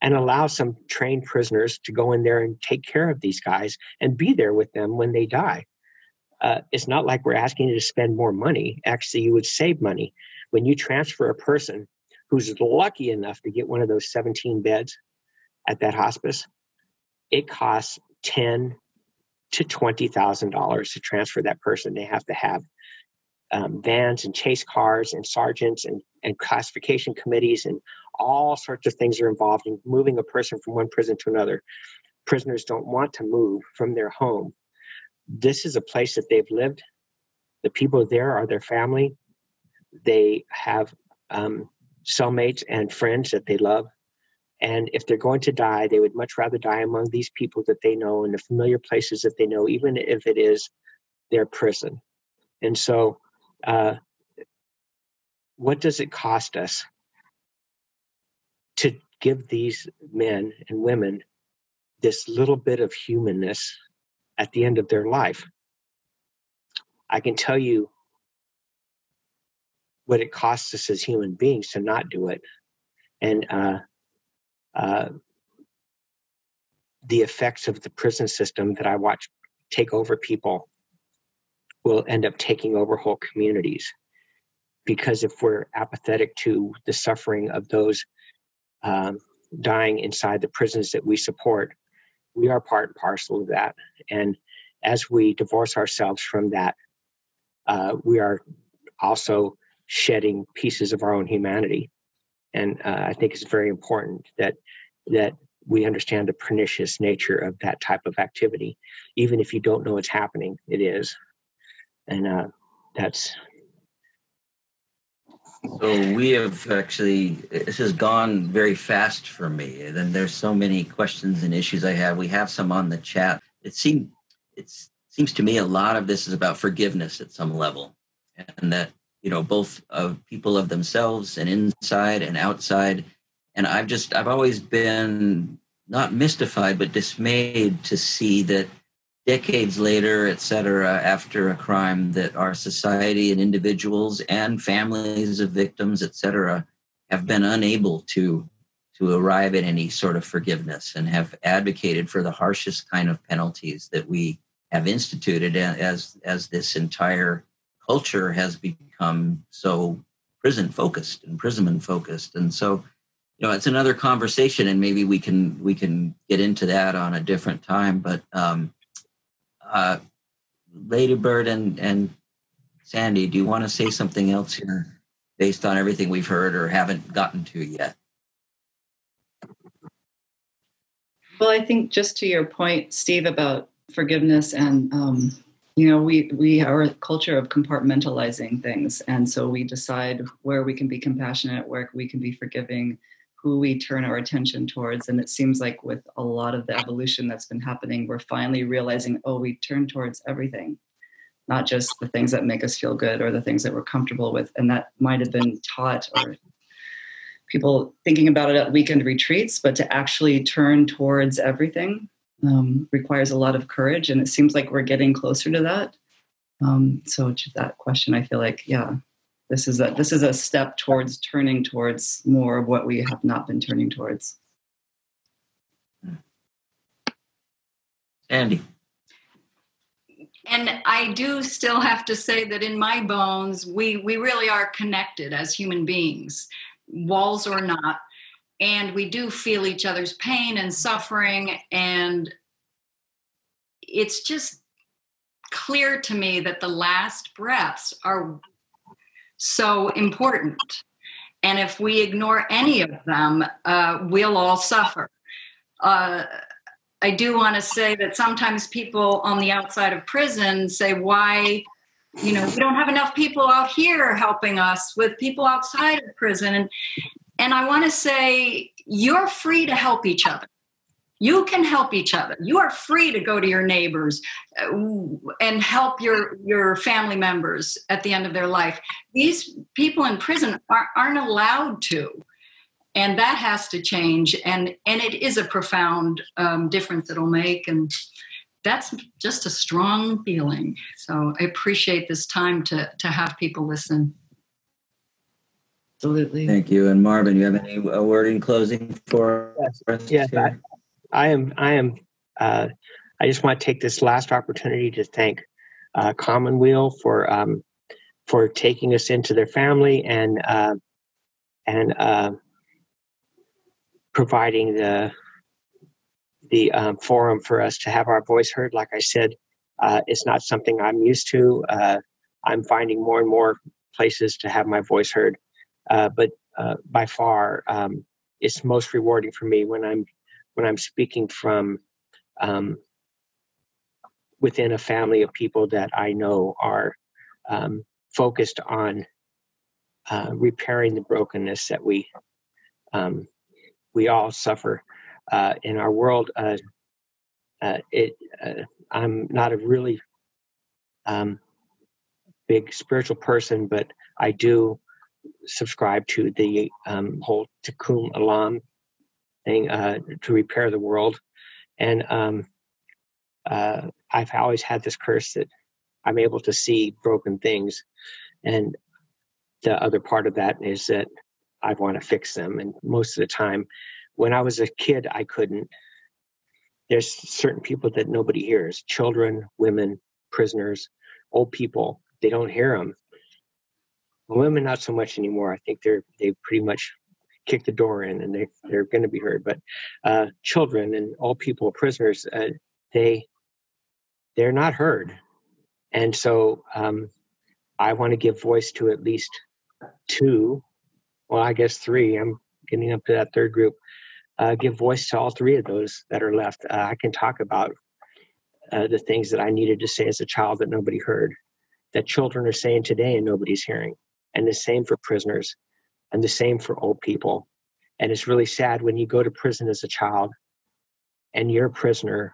and allow some trained prisoners to go in there and take care of these guys and be there with them when they die. It's not like we're asking you to spend more money. Actually, you would save money. When you transfer a person who's lucky enough to get one of those 17 beds at that hospice, it costs $10,000 to $20,000 to transfer that person. They have to have vans and chase cars and sergeants and classification committees and All sorts of things are involved in moving a person from one prison to another. Prisoners don't want to move from their home. This is a place that they've lived. The people there are their family. They have cellmates and friends that they love. And if they're going to die, they would much rather die among these people that they know and the familiar places that they know, even if it is their prison. And so what does it cost us to give these men and women this little bit of humanness at the end of their life? I can tell you what it costs us as human beings to not do it. And the effects of the prison system that I watch take over people will end up taking over whole communities. Because if we're apathetic to the suffering of those dying inside the prisons that we support, we are part and parcel of that. And as we divorce ourselves from that, we are also shedding pieces of our own humanity. And I think it's very important that we understand the pernicious nature of that type of activity. Even if you don't know it's happening, it is. And that's... So we have actually, this has gone very fast for me. And then there's so many questions and issues I have. We have some on the chat. It seems to me a lot of this is about forgiveness at some level. And that, you know, both of people of themselves and inside and outside. And I've always been not mystified, but dismayed to see that decades later, et cetera, after a crime, that our society and individuals and families of victims, et cetera, have been unable to arrive at any sort of forgiveness and have advocated for the harshest kind of penalties that we have instituted as this entire culture has become so prison-focused, imprisonment-focused. And so, you know, it's another conversation, and maybe we can get into that on a different time. But Ladybird and Sandy, do you want to say something else here based on everything we've heard or haven't gotten to yet? Well, I think just to your point, Steve, about forgiveness and, you know, we are a culture of compartmentalizing things. And so we decide where we can be compassionate, where we can be forgiving, who we turn our attention towards. And it seems like with a lot of the evolution that's been happening, we're finally realizing, oh, we turn towards everything, not just the things that make us feel good or the things that we're comfortable with. And that might have been taught or people thinking about it at weekend retreats, but to actually turn towards everything requires a lot of courage. And it seems like we're getting closer to that. So to that question, I feel like, yeah, This is a step towards turning towards more of what we have not been turning towards. Andy. And I do still have to say that in my bones, we really are connected as human beings, walls or not. And we do feel each other's pain and suffering. And it's just clear to me that the last breaths are so important. And if we ignore any of them, we'll all suffer. I do want to say that sometimes people on the outside of prison say, why, you know, we don't have enough people out here helping us with people outside of prison. And I want to say, you're free to help each other. You can help each other. You are free to go to your neighbors and help your family members at the end of their life. These people in prison aren't allowed to, and that has to change. And it is a profound difference it'll make, and that's just a strong feeling. So I appreciate this time to have people listen. Absolutely. Thank you. And Marvin, you have any word in closing for us? Yes. Yeah, I just want to take this last opportunity to thank Commonweal for taking us into their family and providing the forum for us to have our voice heard. Like I said, it's not something I'm used to. I'm finding more and more places to have my voice heard, but by far, it's most rewarding for me when I'm speaking from within a family of people that I know are focused on repairing the brokenness that we all suffer in our world. I'm not a really big spiritual person, but I do subscribe to the whole Tikkun Olam thing, to repair the world. And I've always had this curse that I'm able to see broken things. And the other part of that is that I want to fix them. And most of the time, when I was a kid, I couldn't. There's certain people that nobody hears: children, women, prisoners, old people. They don't hear them. Women, not so much anymore. I think they pretty much kick the door in, and they're going to be heard. But children and all people, prisoners, they're not heard. And so I want to give voice to at least two. Well, I guess three. I'm getting up to that third group. Give voice to all three of those that are left. I can talk about the things that I needed to say as a child that nobody heard, that children are saying today and nobody's hearing. And the same for prisoners, and the same for old people. And it's really sad when you go to prison as a child and you're a prisoner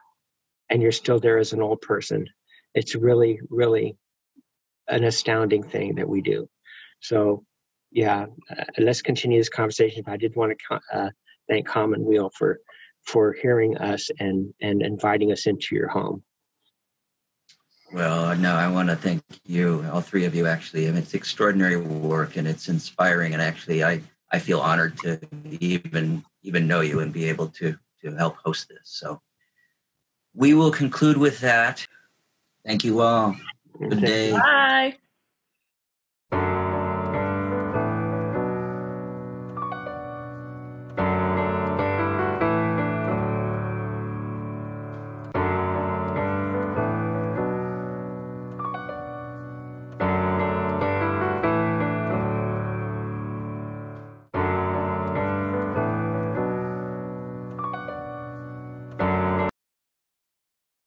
and you're still there as an old person. It's really, really an astounding thing that we do. So, yeah, let's continue this conversation. I did want to thank Commonweal for hearing us and inviting us into your home. Well, no, I want to thank you, all three of you, actually. I mean, it's extraordinary work, and it's inspiring. And actually, I feel honored to even know you and be able to help host this. So we will conclude with that. Thank you all. Good day. Bye.